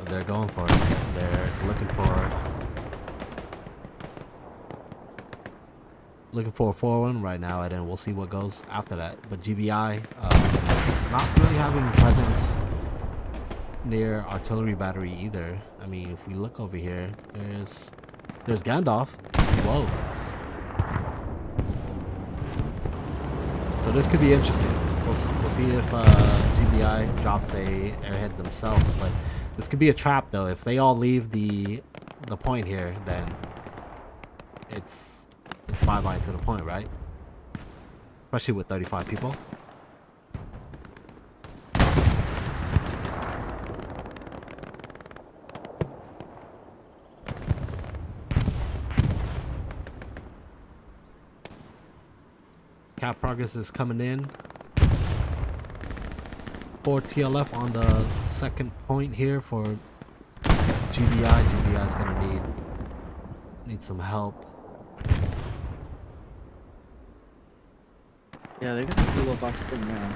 they're going for it. They're looking for looking for a four one right now, and then we'll see what goes after that. But G B I uh, not really having presence near artillery battery either. I mean, if we look over here, there's there's Gandalf. Whoa. So this could be interesting. We'll, we'll see if uh, G B I drops a airhead themselves, but this could be a trap though. If they all leave the the point here, then it's it's bye bye to the point, right? Especially with thirty-five people. Progress is coming in for T L F on the second point here for G B I. G B I is gonna need need some help. Yeah, they're gonna do a little box thing now.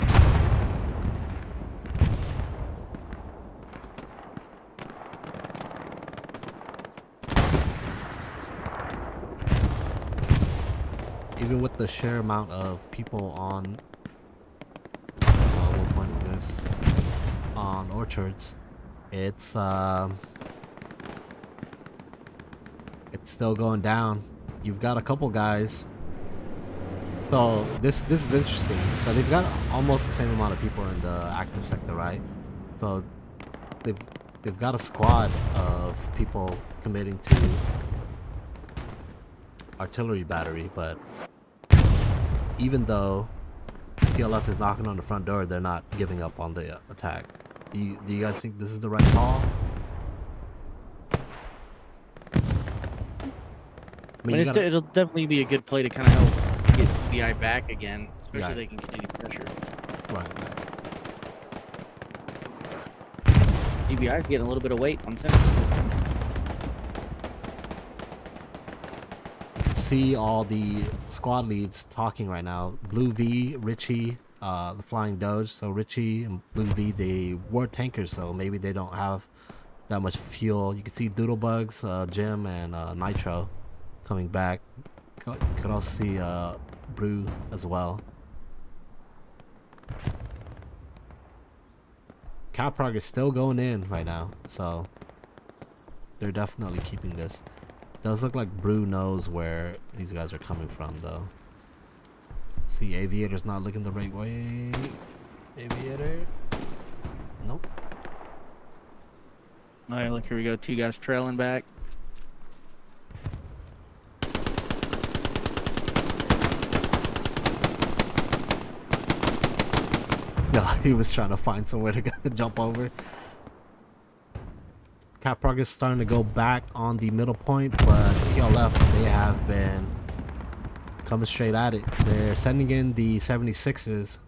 Even with the sheer amount of people on, uh, what point is this? On Orchards, it's um, it's still going down. You've got a couple guys. So this this is interesting. So they've got almost the same amount of people in the active sector, right? So they've they've got a squad of people committing to artillery battery, but even though T L F is knocking on the front door, they're not giving up on the attack. Do you, do you guys think this is the right call? I mean, gotta... it'll definitely be a good play to kind of help get G B I back again, especially yeah. if they can continue pressure. Right. G B I's getting a little bit of weight on center. See all the squad leads talking right now. Blue B, Richie, uh, the Flying Doge. So Richie and Blue B, they were tankers, so maybe they don't have that much fuel. You can see Doodlebugs, uh, Jim, and uh, Nitro coming back. You could also see uh, Brew as well. CapRog is still going in right now, so they're definitely keeping this. Does look like Brew knows where these guys are coming from, though. See, Aviator's not looking the right way. Aviator. Nope. Alright, look, here we go. Two guys trailing back. No, he was trying to find somewhere to, go, to jump over. CapRog is starting to go back on the middle point, but T L F, they have been coming straight at it. They're sending in the seventy-sixes,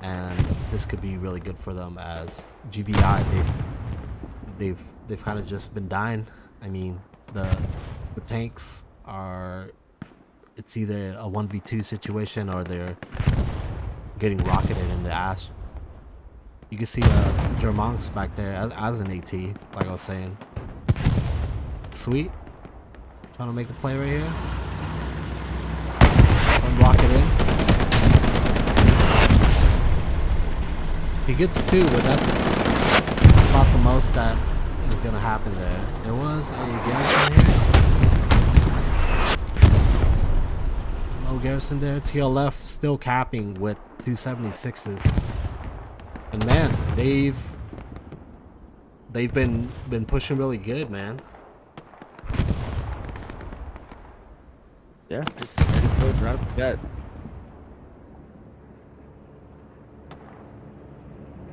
and this could be really good for them as G B I. They've they've they've kind of just been dying. I mean, the the tanks are, it's either a one v two situation or they're getting rocketed in the ass. You can see uh, Germanks back there as, as an AT, like I was saying. Sweet. Trying to make the play right here. And rock it in. He gets two, but that's about the most that is going to happen there. There was a garrison here. No garrison there. T L F still capping with two seventy-sixes. And man, they've they've been been pushing really good, man. Yeah, just right up the gut.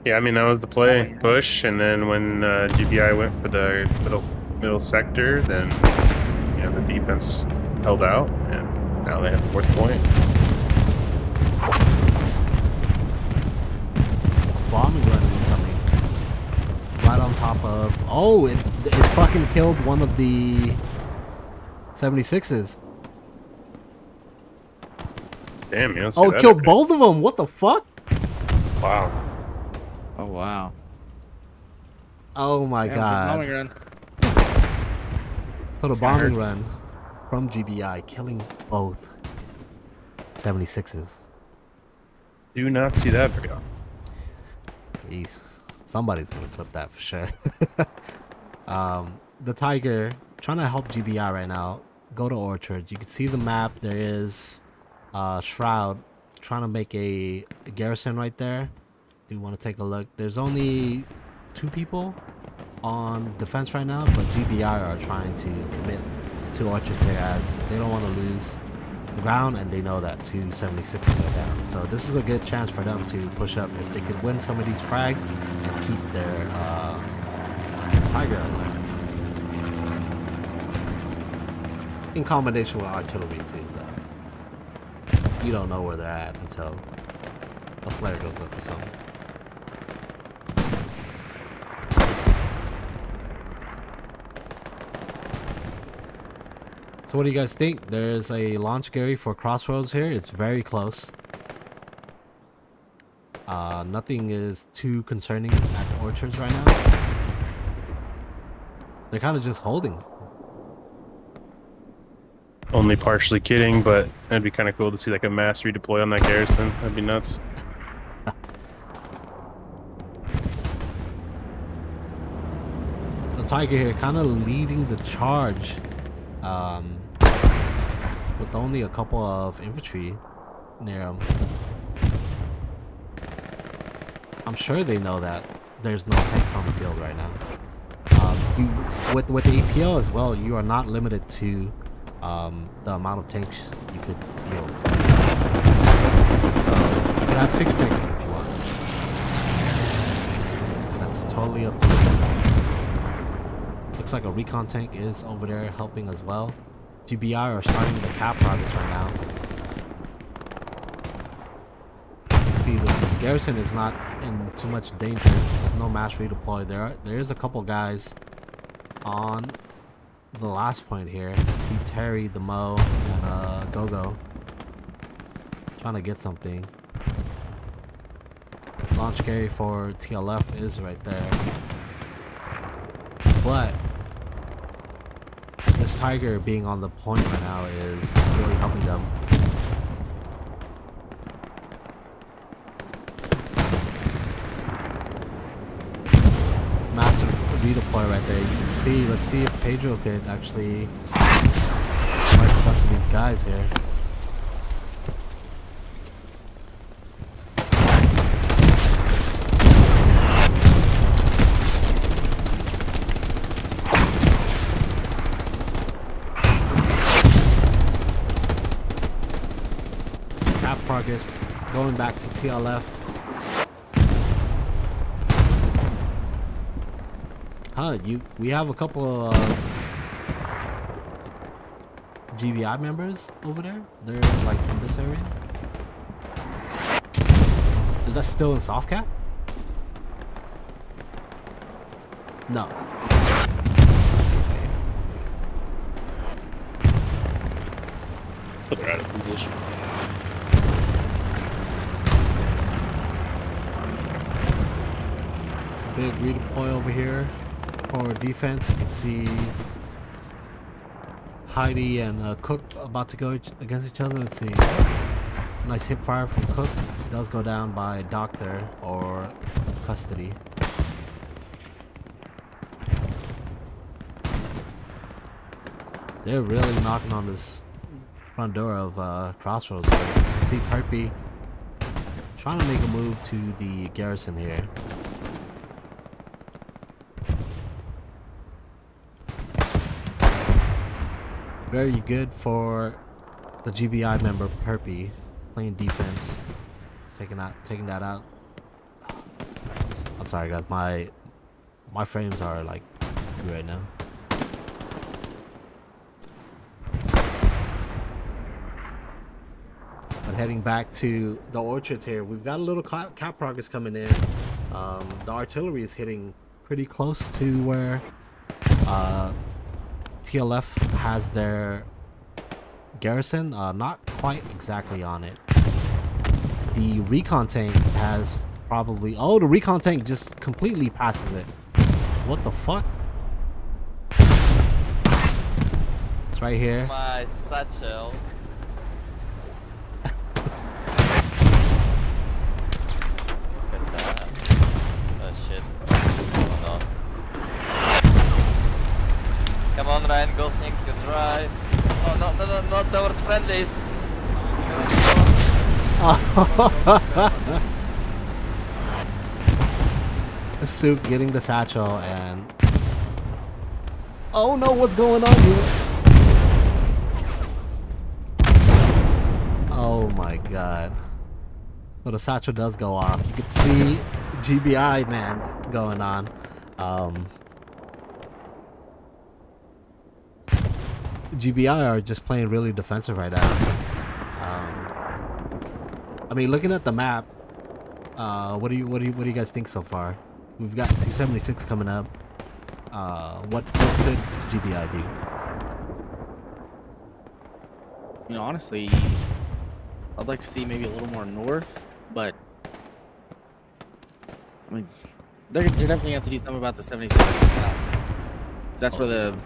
Yeah, I mean that was the play, push, and then when uh, G B I went for the middle middle sector, then you know the defense held out, and now they have fourth point. Bombing run incoming, right on top of, oh, it, it fucking killed one of the seventy-sixes. Damn, you don't see oh, that killed okay. both of them. What the fuck? Wow. Oh wow. Oh my Damn, god. Bombing run. So the it's bombing hard. run from G B I killing both seventy-sixes. Do not see that very often. Jeez. Somebody's gonna clip that for sure. um, the Tiger trying to help G B I right now. Go to Orchard. You can see the map. There is uh, Shroud trying to make a, a garrison right there. Do you want to take a look? There's only two people on defense right now, but G B I are trying to commit to Orchard here as they don't want to lose ground, and they know that two seventy-sixes are down, so this is a good chance for them to push up if they could win some of these frags and keep their uh, Tiger alive in combination with artillery too, though. You don't know where they're at until a flare goes up or something. So what do you guys think? There's a launch Gary for Crossroads here. It's very close. Uh, nothing is too concerning at the Orchards right now. They're kind of just holding. Only partially kidding, but it'd be kind of cool to see like a mass redeploy on that garrison. That'd be nuts. The Tiger here kind of leading the charge. Um, with only a couple of infantry near him. I'm sure they know that there's no tanks on the field right now. Um, you, with, with the A P L as well, you are not limited to um, the amount of tanks you could field. So you could have six tanks if you want. That's totally up to you. Looks like a recon tank is over there helping as well. G B I are starting the cap projects right now. See, the garrison is not in too much danger. There's no mass redeploy. There are, there is a couple guys on the last point here. See Terry, the Mo, and uh, Go-Go trying to get something. launch carry for T L F is right there. But this Tiger being on the point right now is really helping them. Massive redeploy right there. You can see, let's see if Pedro could actually mark a bunch of these guys here. Progress going back to T L F. Huh, you we have a couple of G B I members over there. They're like in this area. Is that still in softcat? No. They're out of position. Big redeploy over here for defense. You can see Heidi and uh, Cook about to go against each other. Let's see. Nice hip fire from Cook. It does go down by Doctor or custody. They're really knocking on this front door of uh, Crossroads. You can see Perpy trying to make a move to the garrison here. Very good for the G B I member Perpy, playing defense, taking out, taking that out. I'm sorry guys, my my frames are like right now. But heading back to the orchards here, we've got a little cap progress coming in. Um, the artillery is hitting pretty close to where. Uh, T L F has their garrison, uh, not quite exactly on it. The recon tank has probably... Oh, the recon tank just completely passes it. What the fuck? It's right here. My satchel. Look at that. Oh shit. Hold on. Come on Ryan, go sneak to drive. Oh no, no, no, not towards friendlies. The Soup getting the satchel and... Oh no, what's going on here? Oh my god. So the satchel does go off. You can see G B I man going on. Um... G B I are just playing really defensive right now. Um, I mean, looking at the map, uh, what do you what do you what do you guys think so far? We've got two seventy-six coming up. Uh, what, what could G B I do? You know, honestly, I'd like to see maybe a little more north, but I mean, they're, they're definitely have to do something about the seventy-six to the south. Cause that's okay. where the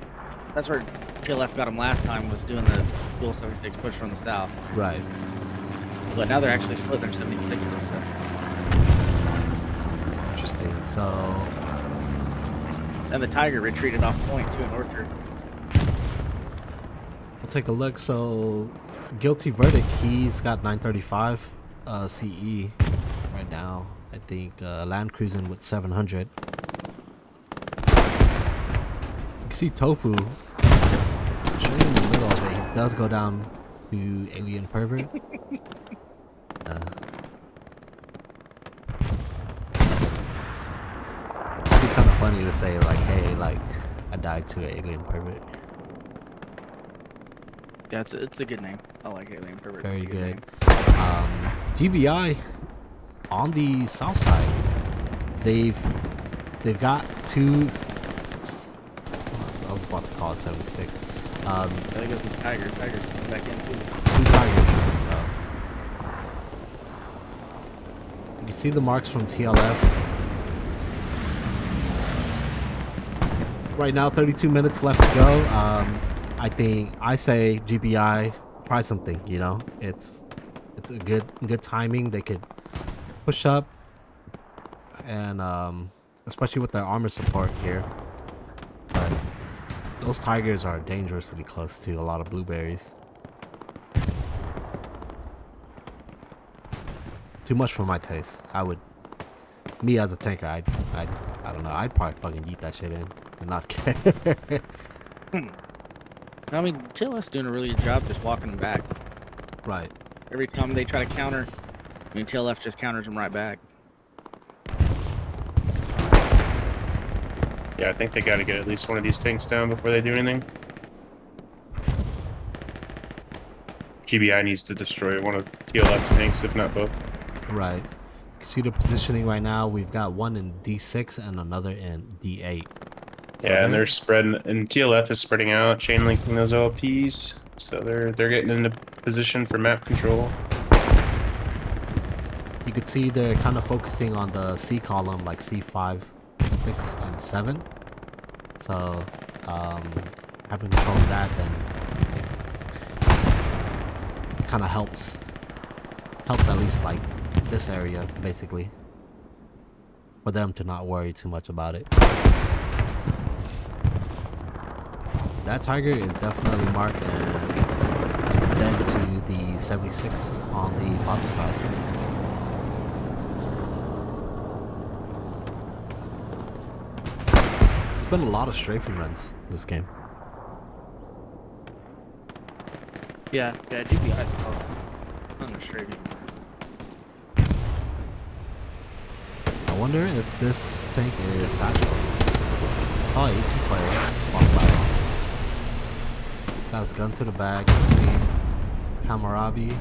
that's where. T L F got him last time, was doing the dual seventy-six push from the south. Right. But now they're actually split their seventy-six to the south. Interesting. So. And the Tiger retreated off point to an orchard. We'll take a look. So, Guilty Verdict, he's got nine thirty-five uh, C E right now. I think uh, Land Cruising with seven hundred. You can see Tofu. Does go down to Alien Pervert. uh, it'd be kind of funny to say like, hey, like I died to an Alien Pervert. Yeah, it's a, it's a good name. I like Alien Pervert. Very good. good. Um, G B I on the south side, they've they've got two. I was about to call it seventy-six. Um, I think it's the Tiger. Tiger's coming back in too. Two Tigers, so. You can see the marks from T L F. Right now, thirty-two minutes left to go. Um, I think I say G B I try something. You know, it's it's a good good timing. They could push up, and um, especially with their armor support here. But those tigers are dangerously close to a lot of blueberries. Too much for my taste. I would, me as a tanker, I'd, I'd I don't know. I'd probably fucking eat that shit in. Not care. I mean, T L S doing a really good job just walking them back. Right. Every time they try to counter, I mean, T L F just counters them right back. Yeah, I think they got to get at least one of these tanks down before they do anything. G B I needs to destroy one of T L F's tanks, if not both. Right. You can see the positioning right now. We've got one in D six and another in D eight. So yeah, they're, and they're spreading, and T L F is spreading out, chain linking those L Ps, so they're they're getting into position for map control. You could see they're kind of focusing on the C column, like C five, six, and seven. So, um, having control of that then it kind of helps, helps at least like this area basically, for them to not worry too much about it. That tiger is definitely marked, and it's, it's dead to the seventy-six on the bottom side. There's been a lot of strafing runs this game. Yeah, yeah, G B I's called on the strafing. I wonder if this tank is satchel. I saw an eighteen player walk by. Got his gun to the back. Let's see Hammurabi.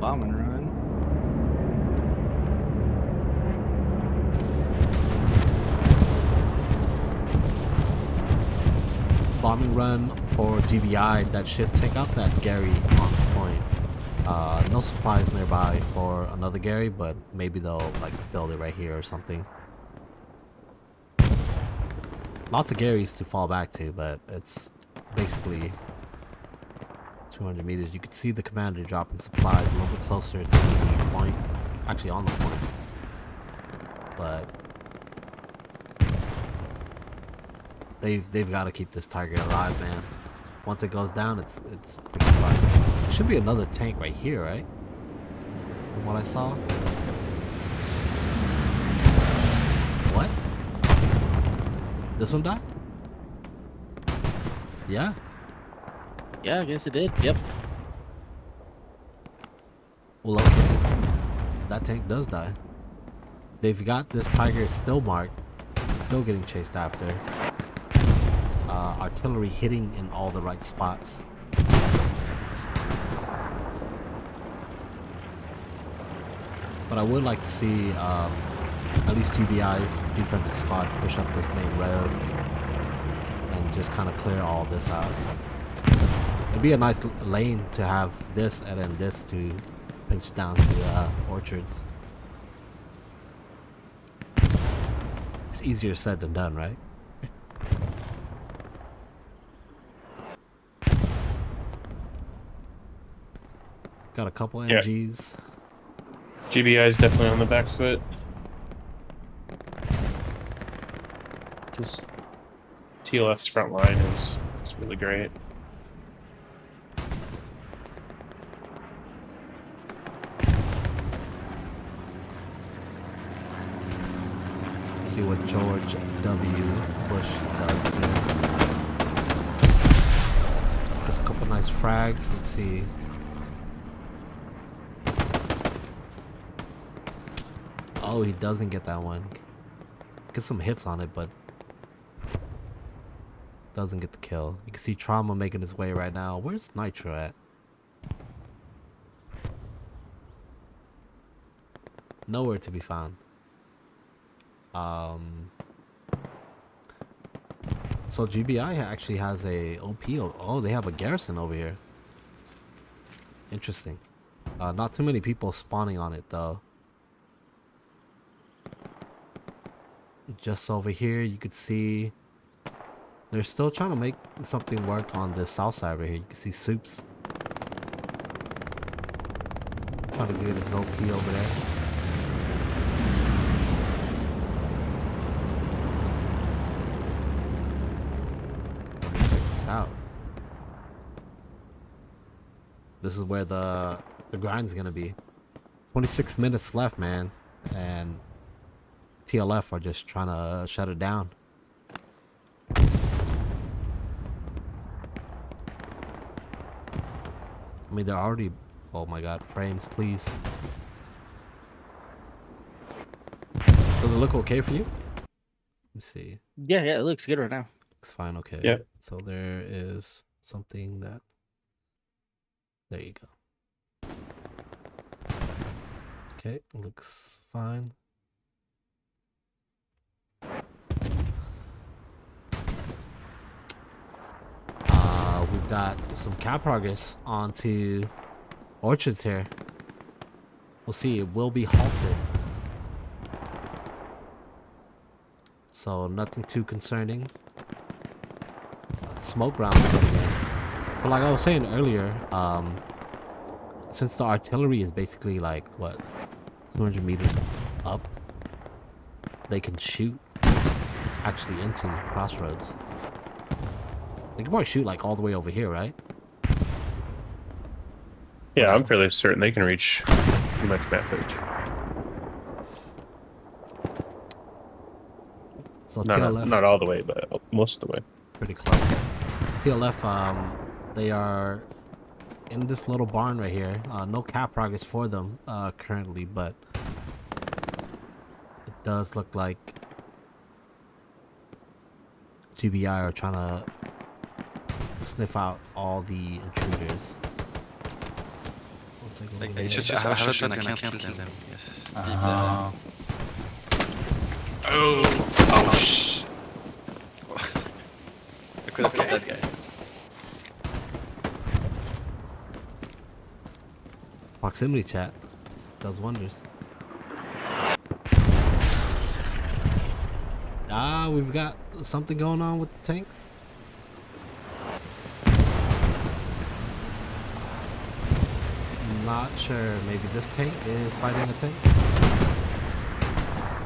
Bomb and run. Bombing run or G B I. That should take out that Gary on the point. Uh, no supplies nearby for another Gary, but maybe they'll like build it right here or something. Lots of Garys to fall back to, but it's basically two hundred meters. You can see the commander dropping supplies a little bit closer to the point, actually on the point. But they've they've got to keep this tiger alive, man. Once it goes down, it's it's pretty fun. There should be another tank right here, right? From what I saw. This one died? Yeah? Yeah, I guess it did. Yep. Well, okay. That tank does die. They've got this tiger still marked. Still getting chased after. Uh, artillery hitting in all the right spots. But I would like to see... Um, at least G B I's defensive squad push up this main road and just kind of clear all this out. It'd be a nice lane to have this and then this to pinch down to uh, orchards. It's easier said than done, right? Got a couple M Gs. Yeah. G B I's definitely on the back foot. This T L F's front line is it's really great. Let's see what George W. Bush does here. Gets a couple nice frags. Let's see. Oh, he doesn't get that one. Get some hits on it, but doesn't get the kill. You can see Trauma making his way right now. Where's Nitro at? Nowhere to be found. Um. So G B I actually has a O P. Oh, they have a garrison over here. Interesting. Uh, not too many people spawning on it though. Just over here, you could see they're still trying to make something work on the south side right here. You can see Soups trying to get his O P over there. Check this out. This is where the the grind's gonna be. twenty-six minutes left, man, and T L F are just trying to shut it down. I mean, they're already... Oh my god, frames, please. Does it look okay for you? Let me see. Yeah, yeah, it looks good right now. It's fine, okay. Yep. So there is something that... There you go. Okay, looks fine. Uh, we've got some cat progress onto orchards here. We'll see, it will be halted. So nothing too concerning. Smoke rounds coming in. But like I was saying earlier, um, since the artillery is basically like, what, two hundred meters up, they can shoot actually into crossroads. They can probably shoot like all the way over here, right? Yeah, I'm fairly certain they can reach pretty much map page. So not, T L F, not all the way, but most of the way. Pretty close. T L F, um, they are in this little barn right here. Uh, no cap progress for them uh, currently, but it does look like G B I are trying to sniff out all the intruders. Like, it's just, just I have a shotgun, I can't, I can't kill them. them. Yes. Uh-huh. Oh! Oh! Shh. I could have okay. killed that guy. Proximity chat does wonders. Ah, we've got something going on with the tanks. Not sure, maybe this tank is fighting the tank.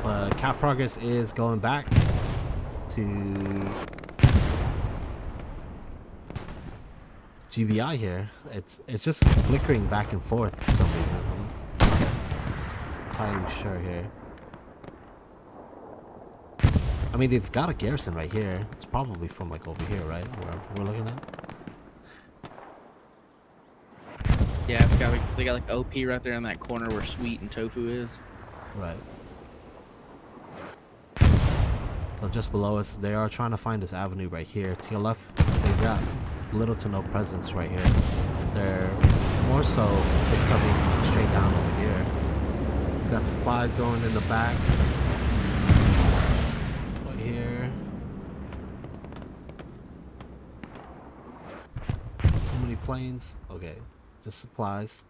But Cap Progress is going back to G B I here. It's it's just flickering back and forth for some reason. I'm not sure here. I mean, they've got a garrison right here. It's probably from like over here, right? Where we're looking at. Yeah, it's got like, they got like O P right there in that corner where Sweet and Tofu is. Right. So just below us, they are trying to find this avenue right here. T L F, they've got little to no presence right here. They're more so just coming straight down over here. We've got supplies going in the back. Right here. So many planes. Okay. Just supplies.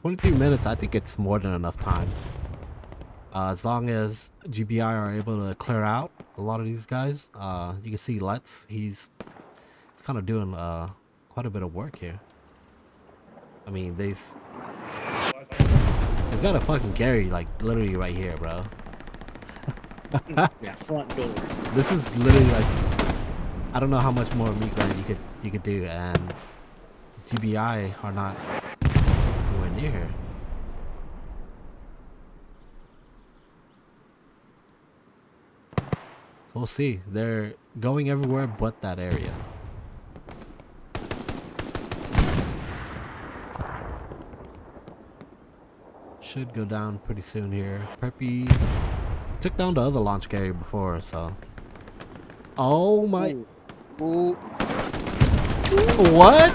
twenty-three minutes, I think it's more than enough time. Uh, as long as G B I are able to clear out a lot of these guys. Uh, you can see Let's, he's, he's kind of doing uh, quite a bit of work here. I mean, they've, they've got a fucking Gary, like, literally right here, bro. Yeah, front door. This is literally like... I don't know how much more meat grind you could you could do, and G B I are not anywhere near here. We'll see. They're going everywhere but that area. Should go down pretty soon here. Perpy took down the other launch carrier before, so. Oh my. Ooh. Ooh. What?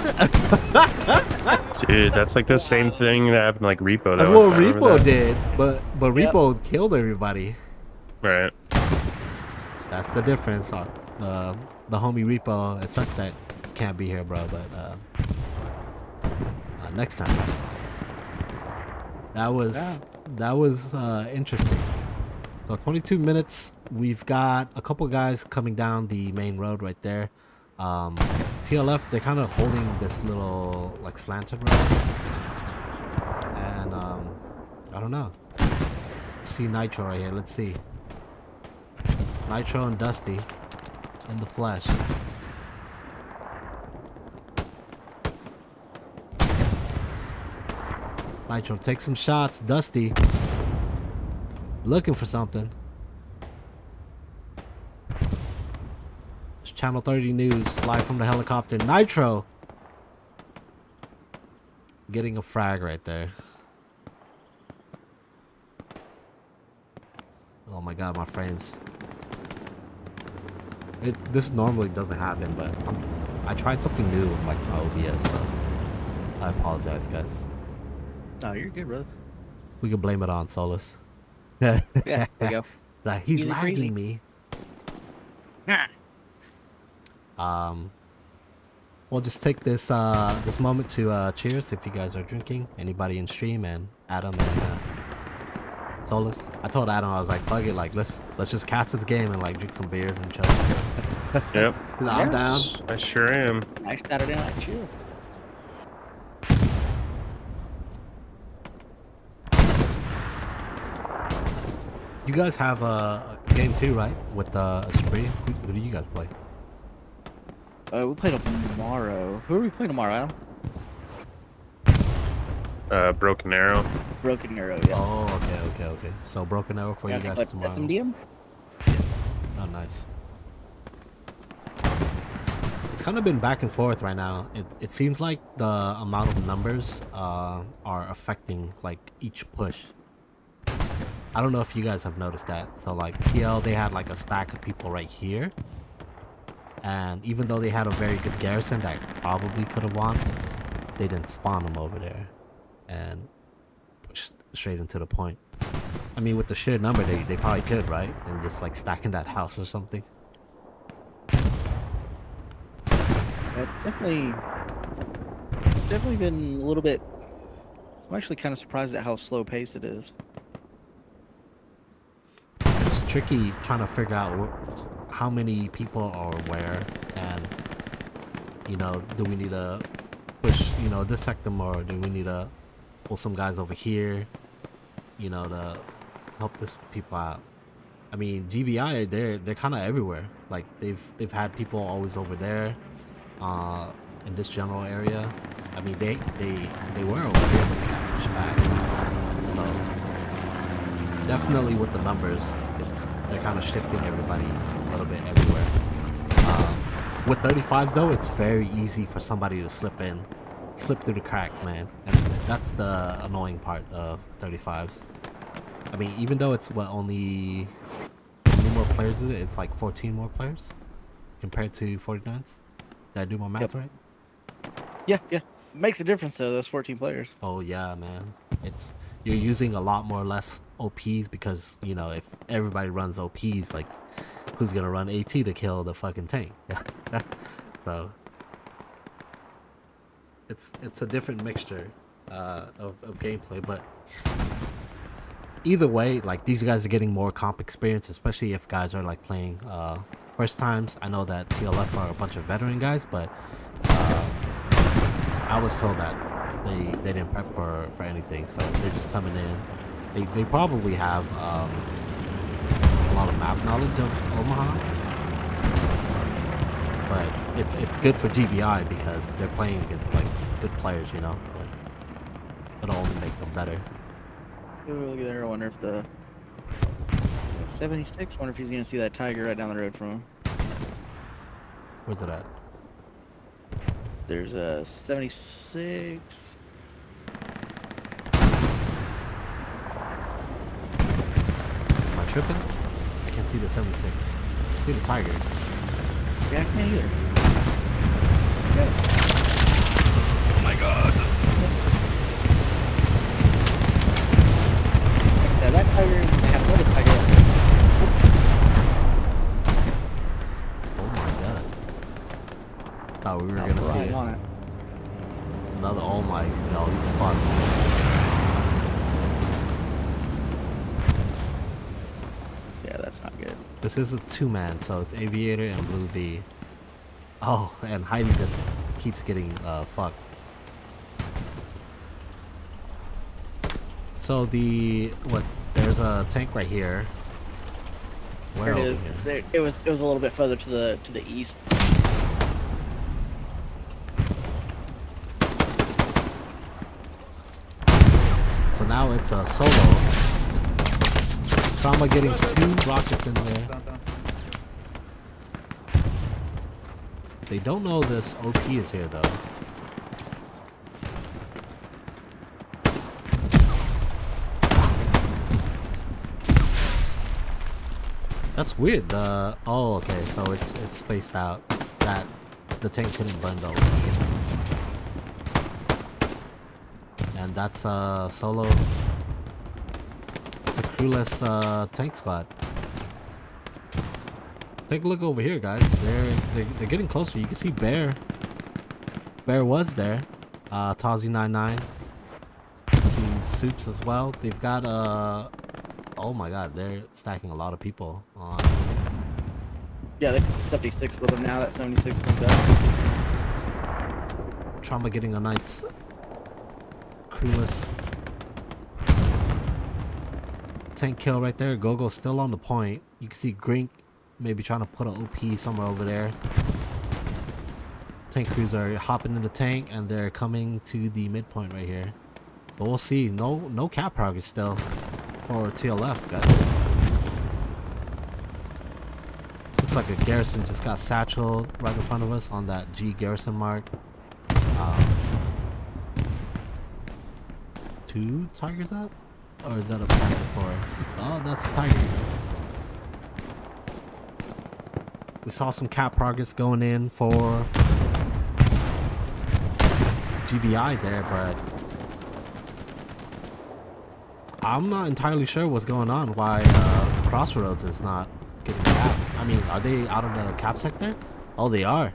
Dude, that's like the same thing that happened like Repo. That that's what time. Repo that? did, but but Repo yep. killed everybody. Right. That's the difference. Uh, the homie Repo. It sucks that can't be here, bro, but uh, uh, next time. That was that was uh, interesting. So twenty-two minutes. We've got a couple guys coming down the main road right there. Um, T L F, they're kind of holding this little like slanted road, and um, I don't know. See Nitro right here. Let's see. Nitro and Dusty in the flesh. Nitro, take some shots. Dusty looking for something. It's Channel thirty News live from the helicopter. Nitro getting a frag right there. Oh my god, my frames. It, this normally doesn't happen, but I'm, I tried something new with like my O B S, so I apologize, guys. No, you're good, brother. We can blame it on Solus. Yeah, there we go. Like, he's, he's lagging me. Nah. Um, we'll just take this uh this moment to uh cheers if you guys are drinking. Anybody in stream, and Adam and uh, Solus. I told Adam, I was like, fuck it, like let's let's just cast this game and like drink some beers and chill. Yep. Like, I'm yes. down. I sure am. Nice Saturday night chill. You guys have a game too, right? With uh, Esprit? Who, who do you guys play? Uh, we play tomorrow. Who are we playing tomorrow, Adam? Uh, Broken Arrow. Broken Arrow, yeah. Oh, okay, okay, okay. So Broken Arrow for you, you guys, guys tomorrow. S M D M? Yeah. Oh, nice. It's kind of been back and forth right now. It, it seems like the amount of numbers uh, are affecting like each push. I don't know if you guys have noticed that. So like T L, they had like a stack of people right here, and even though they had a very good garrison that probably could have won, they didn't spawn them over there and push straight into the point. I mean, with the sheer number, they, they probably could, right? And just like stacking that house or something. It definitely, definitely been a little bit. I'm actually kind of surprised at how slow paced it is. It's tricky trying to figure out wh how many people are where, and you know, do we need to push, you know, dissect them, or do we need to pull some guys over here, you know, to help this people out? I mean, G B I, they're they're kind of everywhere. Like they've they've had people always over there, uh, in this general area. I mean, they they they were over here, but they got pushed back. So definitely with the numbers, they're kind of shifting everybody a little bit everywhere. Um, with thirty-fives though, it's very easy for somebody to slip in, slip through the cracks, man. And that's the annoying part of thirty-fives. I mean, even though it's what only how many more players is it? It's like fourteen more players compared to forty-nines. Did I do my math yep. right? Yeah, yeah. Makes a difference though. Those fourteen players. Oh yeah, man. It's you're using a lot more or less O Ps because, you know, if everybody runs O Ps, like, who's gonna run AT to kill the fucking tank? So it's it's a different mixture uh, of, of gameplay, but either way, like, these guys are getting more comp experience, especially if guys are like playing uh, first times. I know that T L F are a bunch of veteran guys, but uh, I was told that they they didn't prep for for anything, so they're just coming in. They, they probably have um, a lot of map knowledge of Omaha, but it's it's good for G B I because they're playing against like good players, you know. But it'll only make them better. Ooh, look at there! I wonder if the seventy-six. I wonder if he's gonna see that tiger right down the road from him. Where's it at? There's a seventy-six. Tripping? I can't see the seventy-six. See the tiger. Yeah, I can't either. Okay. Oh my god. Like I said, that tiger, I have another tiger. Oh my god. Thought we were no. gonna This is a two-man, so it's Aviator and Blue B. Oh, and Heidi just keeps getting uh, fucked. So the what? There's a tank right here. Where it is. Here? There, it was. It was a little bit further to the to the east. So now it's a solo. Trauma getting two rockets in there. They don't know this O P is here though. That's weird. Uh, oh, okay. So it's it's spaced out that the tank couldn't burn the O P. And that's a uh, solo. It's a crewless uh, tank squad. Take a look over here, guys. They're, they're they're getting closer. You can see Bear. Bear was there. Uh, Tazi ninety-nine. Seen Soups as well. They've got a. Uh, oh my God! They're stacking a lot of people on. Yeah, they're seventy-six with them now. That seventy-six went down. Trauma getting a nice crewless tank kill right there. Gogo still on the point. You can see Grink. Maybe trying to put an O P somewhere over there. Tank crews are hopping in the tank and they're coming to the midpoint right here. But we'll see. No no cap progress still. Or T L F, guys. Looks like a garrison just got satchel right in front of us on that G garrison mark. Um, two Tigers up? Or is that a Panther four? Oh, that's a Tiger. We saw some cap progress going in for G B I there, but I'm not entirely sure what's going on, why uh, Crossroads is not getting capped. I mean, are they out of the cap sector? Oh, they are.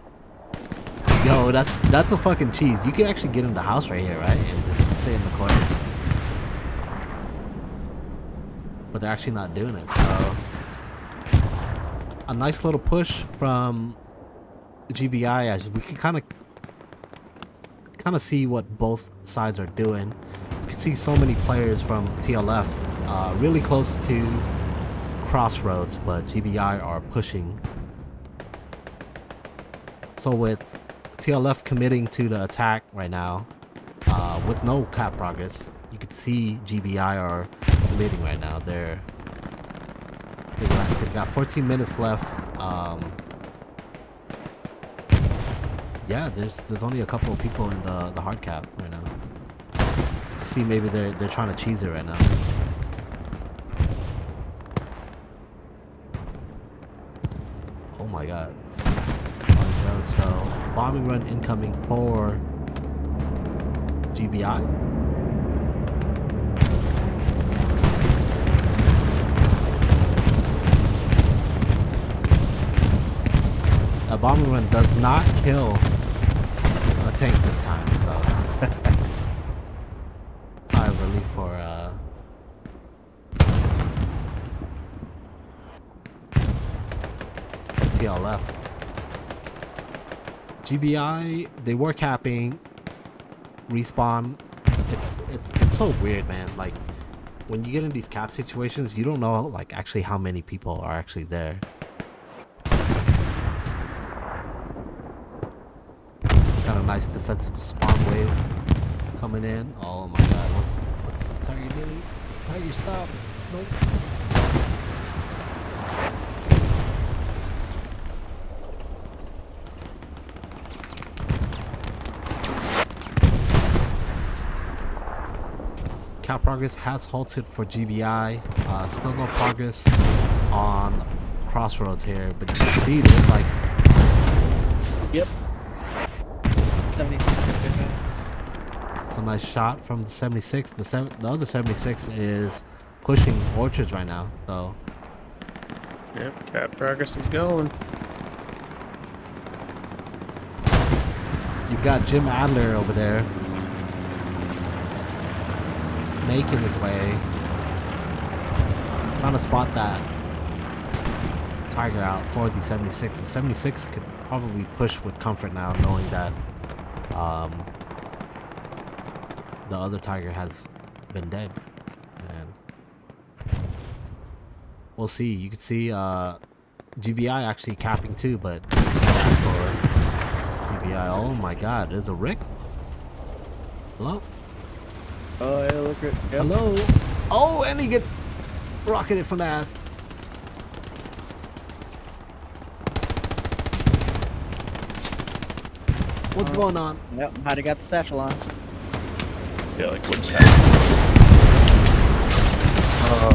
Yo, that's that's a fucking cheese. You can actually get in the house right here, right? And just stay in the corner. But they're actually not doing it, so... A nice little push from G B I as we can kind of kind of see what both sides are doing. You can see so many players from T L F uh, really close to Crossroads, but G B I are pushing. So with T L F committing to the attack right now, uh, with no cap progress, you can see G B I are committing right now. They're They've got fourteen minutes left. Um, yeah, there's there's only a couple of people in the the hard cap right now. I see, maybe they're they're trying to cheese it right now. Oh my God! So bombing run incoming for G B I. A bombing run does not kill a tank this time, so it's high relief for uh T L F. G B I, they were capping, respawn. It's it's it's so weird, man. Like when you get in these cap situations, you don't know like actually how many people are actually there. Nice defensive spawn wave coming in. Oh my God, what's what's this target doing? Tiger stop. Nope. Cap progress has halted for G B I. Uh, still no progress on Crossroads here, but you can see there's like. Yep. It's a nice shot from the seventy-six. The, seven, the other seventy-six is pushing orchards right now, so. Yep, cap progress is going. You've got Jim Adler over there, making his way, trying to spot that target out for the seventy-six. The seventy-six could probably push with comfort now, knowing that um, the other target has been dead. And we'll see. You can see uh, G B I actually capping too, but for G B I. Oh my God! There's a Rick. Hello. Oh, yeah, look at, yeah. Hello. Oh, and he gets rocketed from the ass. What's um, going on? Yep, Heidi got the satchel on. Yeah, like what's happening? Oh.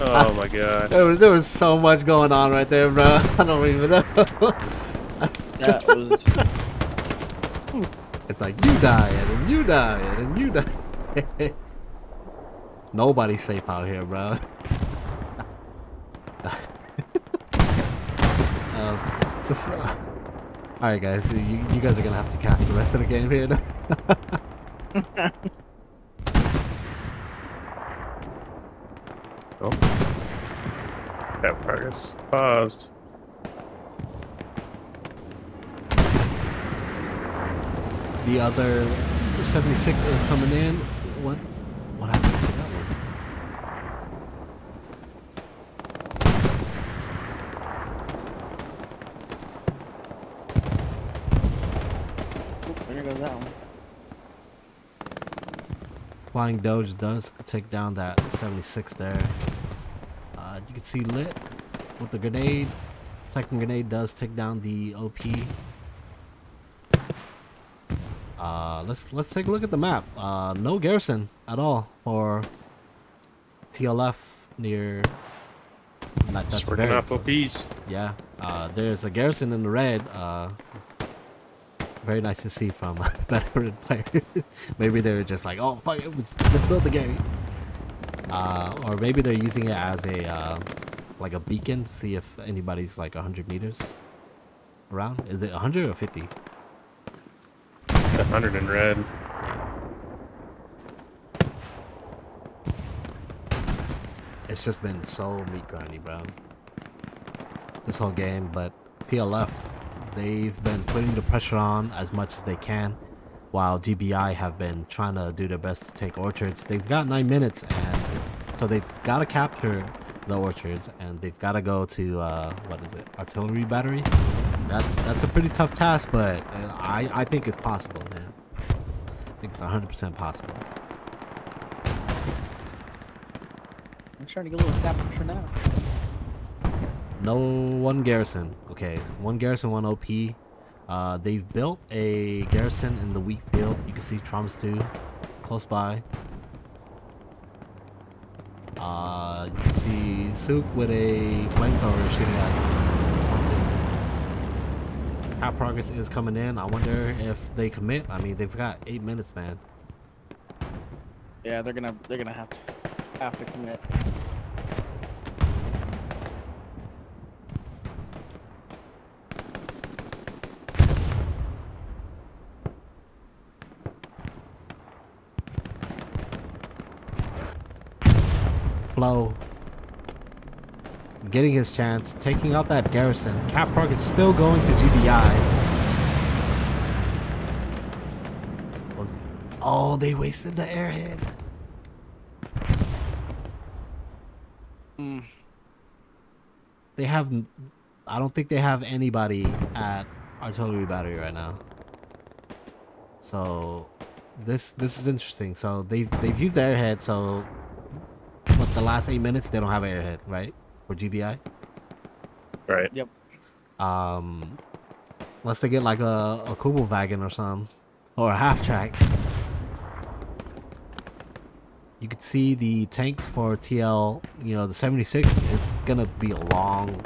Oh my God. There was, there was so much going on right there, bro. I don't even know. That was. It's like you die and then you die and then you die. Nobody's safe out here, bro. um, so, all right, guys, you, you guys are gonna have to cast the rest of the game here. Oh, that progress paused. The other seventy-six is coming in. What? What happened to that one? Oop, there goes that one. Flying Doge does take down that seventy-six there. Uh, you can see Lit with the grenade. Second grenade does take down the O P. Uh, let's let's take a look at the map. Uh, no garrison at all for T L F near. That, that's very off O Ps. Yeah, uh, there's a garrison in the red. Uh, very nice to see from a veteran player. Maybe they're just like, oh fuck it, let's build the game. Uh, or maybe they're using it as a uh, like a beacon to see if anybody's like one hundred meters around. Is it one hundred or fifty? one hundred in red. It's just been so meat grindy, bro, this whole game. But T L F, they've been putting the pressure on as much as they can, while G B I have been trying to do their best to take orchards. They've got nine minutes, and so they've got to capture the orchards, and they've got to go to uh, what is it, artillery battery. That's that's a pretty tough task, but uh, I I think it's possible, man. I think it's one hundred percent possible. I'm trying to get a little capture now. No one garrison. Okay, one garrison, one O P. Uh, they've built a garrison in the wheat field. You can see Thomas two close by. Uh, you can see Sook with a flamethrower shooting at. Our progress is coming in. I wonder if they commit. I mean, they've got eight minutes, man. Yeah, they're gonna they're gonna have to have to commit. Flow. Getting his chance, taking out that garrison. CapRog is still going to G B I. Was, oh, they wasted the airhead. Mm. They have. I don't think they have anybody at artillery battery right now. So, this this is interesting. So they've they've used the airhead. So, what, the last eight minutes they don't have an airhead, right? For G B I, right? Yep. Um, unless they get like a a Kubelwagen or something, or a half track. You could see the tanks for T L. You know, the seventy-six. It's gonna be a long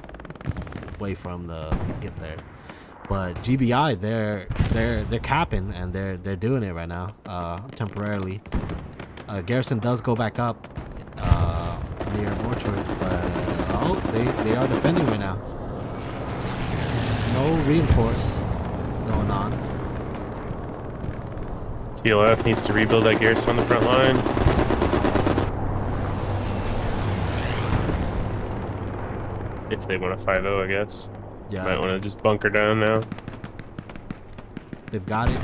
way from the get there, but G B I, they're they're they're capping and they're they're doing it right now, uh, temporarily. Uh, Garrison does go back up uh, near Orchard, but. Oh, they, they are defending right now. No reinforce going on. T L F needs to rebuild that garrison on the front line. If they want to five oh, I guess. Yeah. Might want to just bunker down now. They've got it.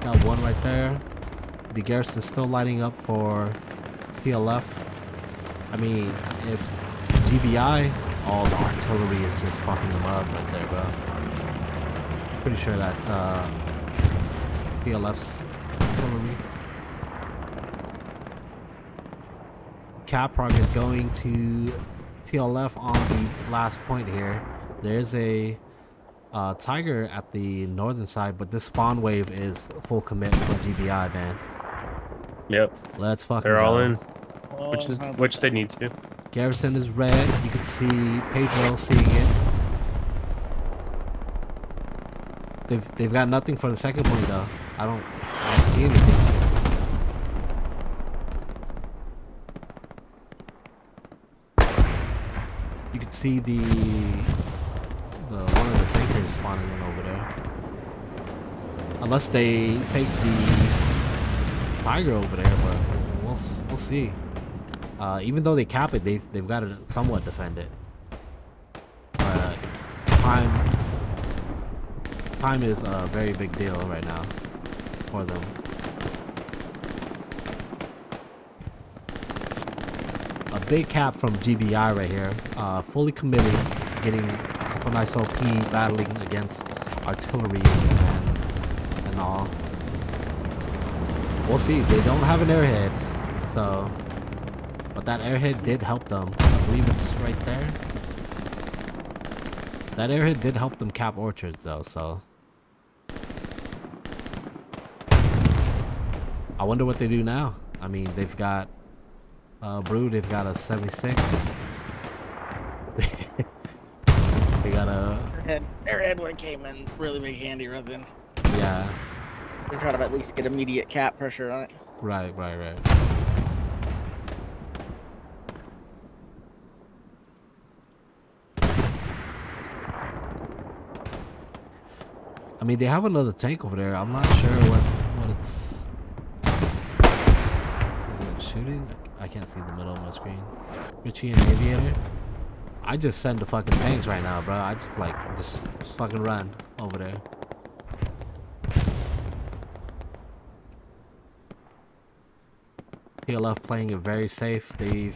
Got one right there. The garrison's still lining up for T L F. I mean, if G B I, all the artillery is just fucking them up right there, bro. Pretty sure that's uh, T L F's artillery. CapRog is going to T L F on the last point here. There's a uh, Tiger at the northern side, but this spawn wave is full commit for G B I, man. Yep. Let's fucking They're go. all in, which is which they need to. Garrison is red. You can see Pedro seeing it. They've they've got nothing for the second point though. I don't I don't see anything. You can see the the one of the tankers spawning in over there. Unless they take the Tiger over there, but we'll we'll see. Uh, even though they cap it, they've they've got to somewhat defend it. But time time is a very big deal right now for them. A big cap from G B I right here, uh, fully committed, getting a couple nice O P, battling against artillery and and all. We'll see. They don't have an airhead, so. But that airhead did help them. I believe it's right there. That airhead did help them cap orchards, though. So. I wonder what they do now. I mean, they've got uh, Brew. They've got a seventy-six. They got a airhead. Airhead one came in really big handy, right then. Yeah. They're trying to at least get immediate cap pressure on it. Right, right, right. I mean, they have another tank over there. I'm not sure what what it's. Is it shooting? I can't see the middle of my screen. Richie and Aviator. I just send the fucking tanks right now, bro. I just like just, just fucking run over there. T L F playing it very safe. They've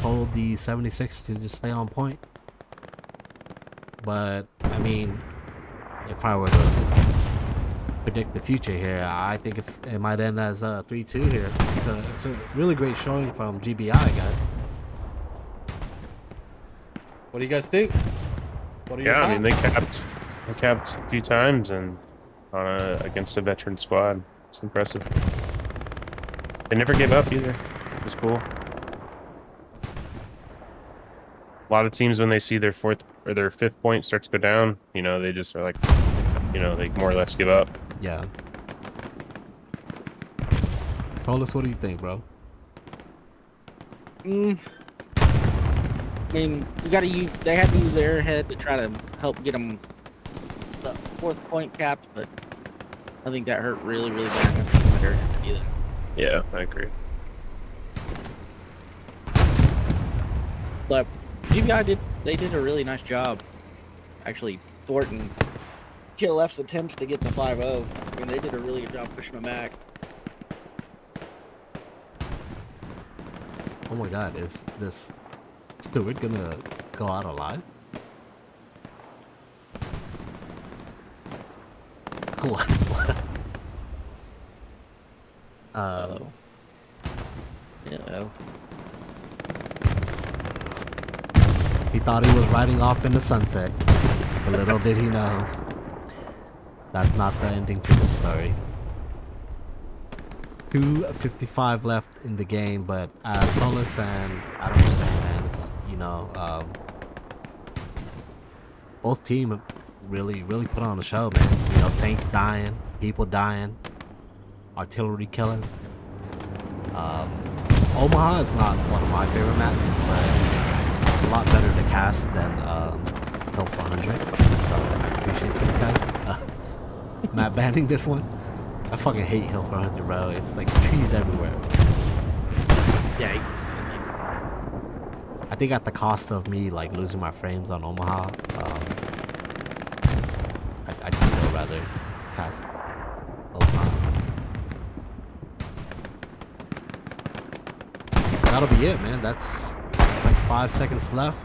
told the seventy-six to just stay on point. But, I mean, if I were to predict the future here, I think it's it might end as a three two here. It's a, it's a really great showing from G B I, guys. What do you guys think? What are your thoughts? Yeah, I mean, they capped, they capped a few times and on a, against a veteran squad. It's impressive. They never gave up either. It was cool. A lot of teams, when they see their fourth or their fifth point start to go down, you know, they just are like, you know, they more or less give up. Yeah. Paulus, what do you think, bro? Mm. I mean, you gotta use. They had to use their airhead to try to help get them the fourth point capped, but I think that hurt really, really bad. Either. Yeah, I agree. But G B I did, they did a really nice job actually thwarting T L F's attempts to get the five oh. I mean, they did a really good job pushing them back. Oh my god, is this Stewart gonna go out alive? Cool. Uh, you know. He thought he was riding off in the sunset, but little did he know that's not the ending to the story. two fifty-five left in the game, but uh, Solis and I don't know, man, it's you know, um, both teams really, really put on a show, man. You know, tanks dying, people dying. Artillery killing. Um, Omaha is not one of my favorite maps, but it's a lot better to cast than um, Hill four hundred. So I appreciate these guys. Uh, map banning this one. I fucking hate Hill four hundred, bro. It's like trees everywhere. Yeah. I think at the cost of me like losing my frames on Omaha, um, I'd, I'd still rather cast Omaha. That'll be it, man. That's, that's like five seconds left.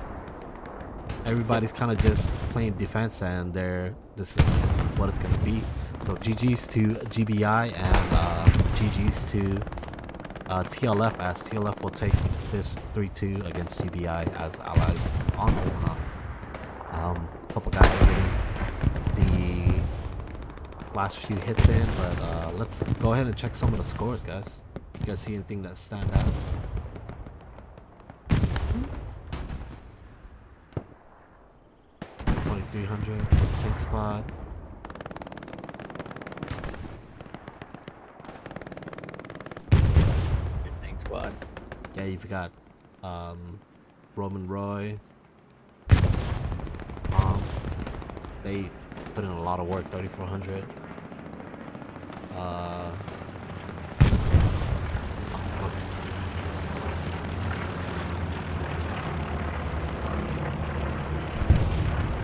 Everybody's kind of just playing defense, and they're, this is what it's going to be. So G G's to G B I and uh, G G's to uh, T L F, as T L F will take this three two against G B I as allies on Omaha. Um, a couple guys are getting the last few hits in, but uh, let's go ahead and check some of the scores, guys. You guys see anything that stand out? twenty-three hundred for the king spot. Squad. Yeah, you've got um, Roman Roy. Um, they put in a lot of work, thirty-four hundred. Uh,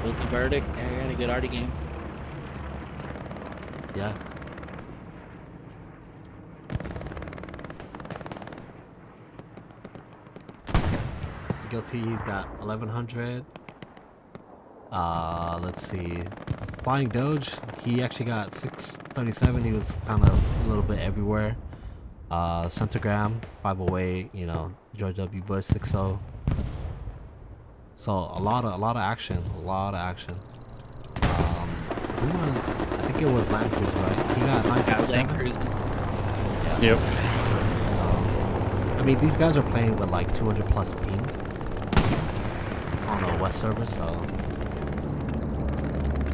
Guilty verdict, and you're in a good arty game. Yeah. Guilty, he's got eleven hundred. Uh, let's see. Flying Doge, he actually got six thirty-seven. He was kind of a little bit everywhere. Uh, Centagram, five oh eight, you know, George W. Bush, six oh. So a lot of a lot of action, a lot of action. Um, who was? I think it was Land Cruiser, right? He got nine fifty-seven. Yeah. Yep. So I mean, these guys are playing with like two hundred plus ping on a West server, so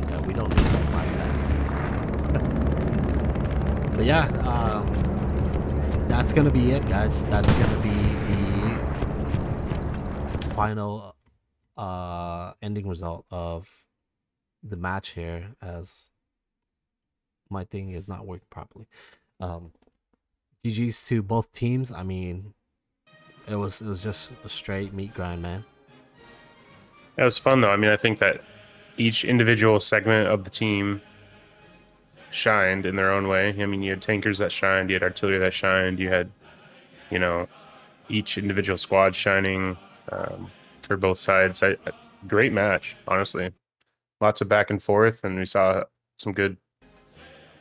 yeah, we don't lose in my stats. But yeah, um, that's gonna be it, guys. That's gonna be the final uh ending result of the match here, as my thing is not working properly. um G G's to both teams. I mean, it was it was just a straight meat grind, man. It was fun though. I mean, I think that each individual segment of the team shined in their own way. I mean, you had tankers that shined, you had artillery that shined, you had, you know, each individual squad shining um for both sides. I, great match, honestly. Lots of back and forth, and we saw some good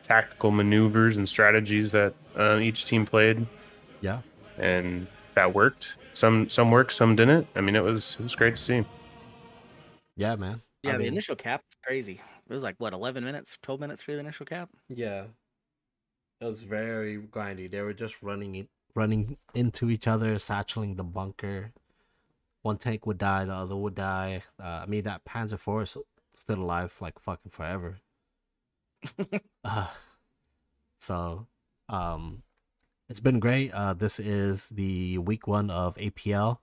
tactical maneuvers and strategies that uh, each team played. Yeah, and that worked. Some some worked, some didn't. I mean, it was it was great to see. Yeah, man. Yeah, I mean, the initial cap was crazy. It was like what, eleven minutes, twelve minutes for the initial cap. Yeah, it was very grindy. They were just running it, running into each other, satcheling the bunker. One tank would die, the other would die. Uh, I mean, that Panzer four stood alive like fucking forever. uh, so, um, it's been great. Uh, this is the week one of A P L.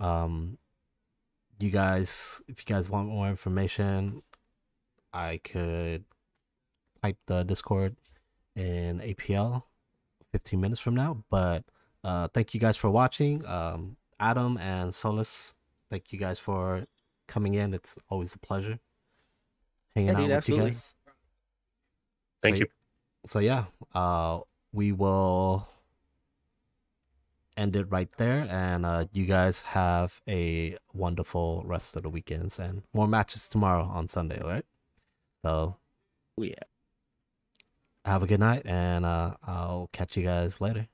Um, you guys, if you guys want more information, I could type the Discord in A P L fifteen minutes from now. But uh, thank you guys for watching. Um, Adam and Solis, thank you guys for coming in. It's always a pleasure hanging Indeed, out with absolutely. you guys. Thank so, you. So yeah, uh, we will end it right there, and uh, you guys have a wonderful rest of the weekends, and more matches tomorrow on Sunday, right? So yeah, have a good night, and uh, I'll catch you guys later.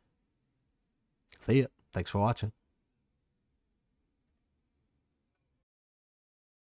See ya. Thanks for watching.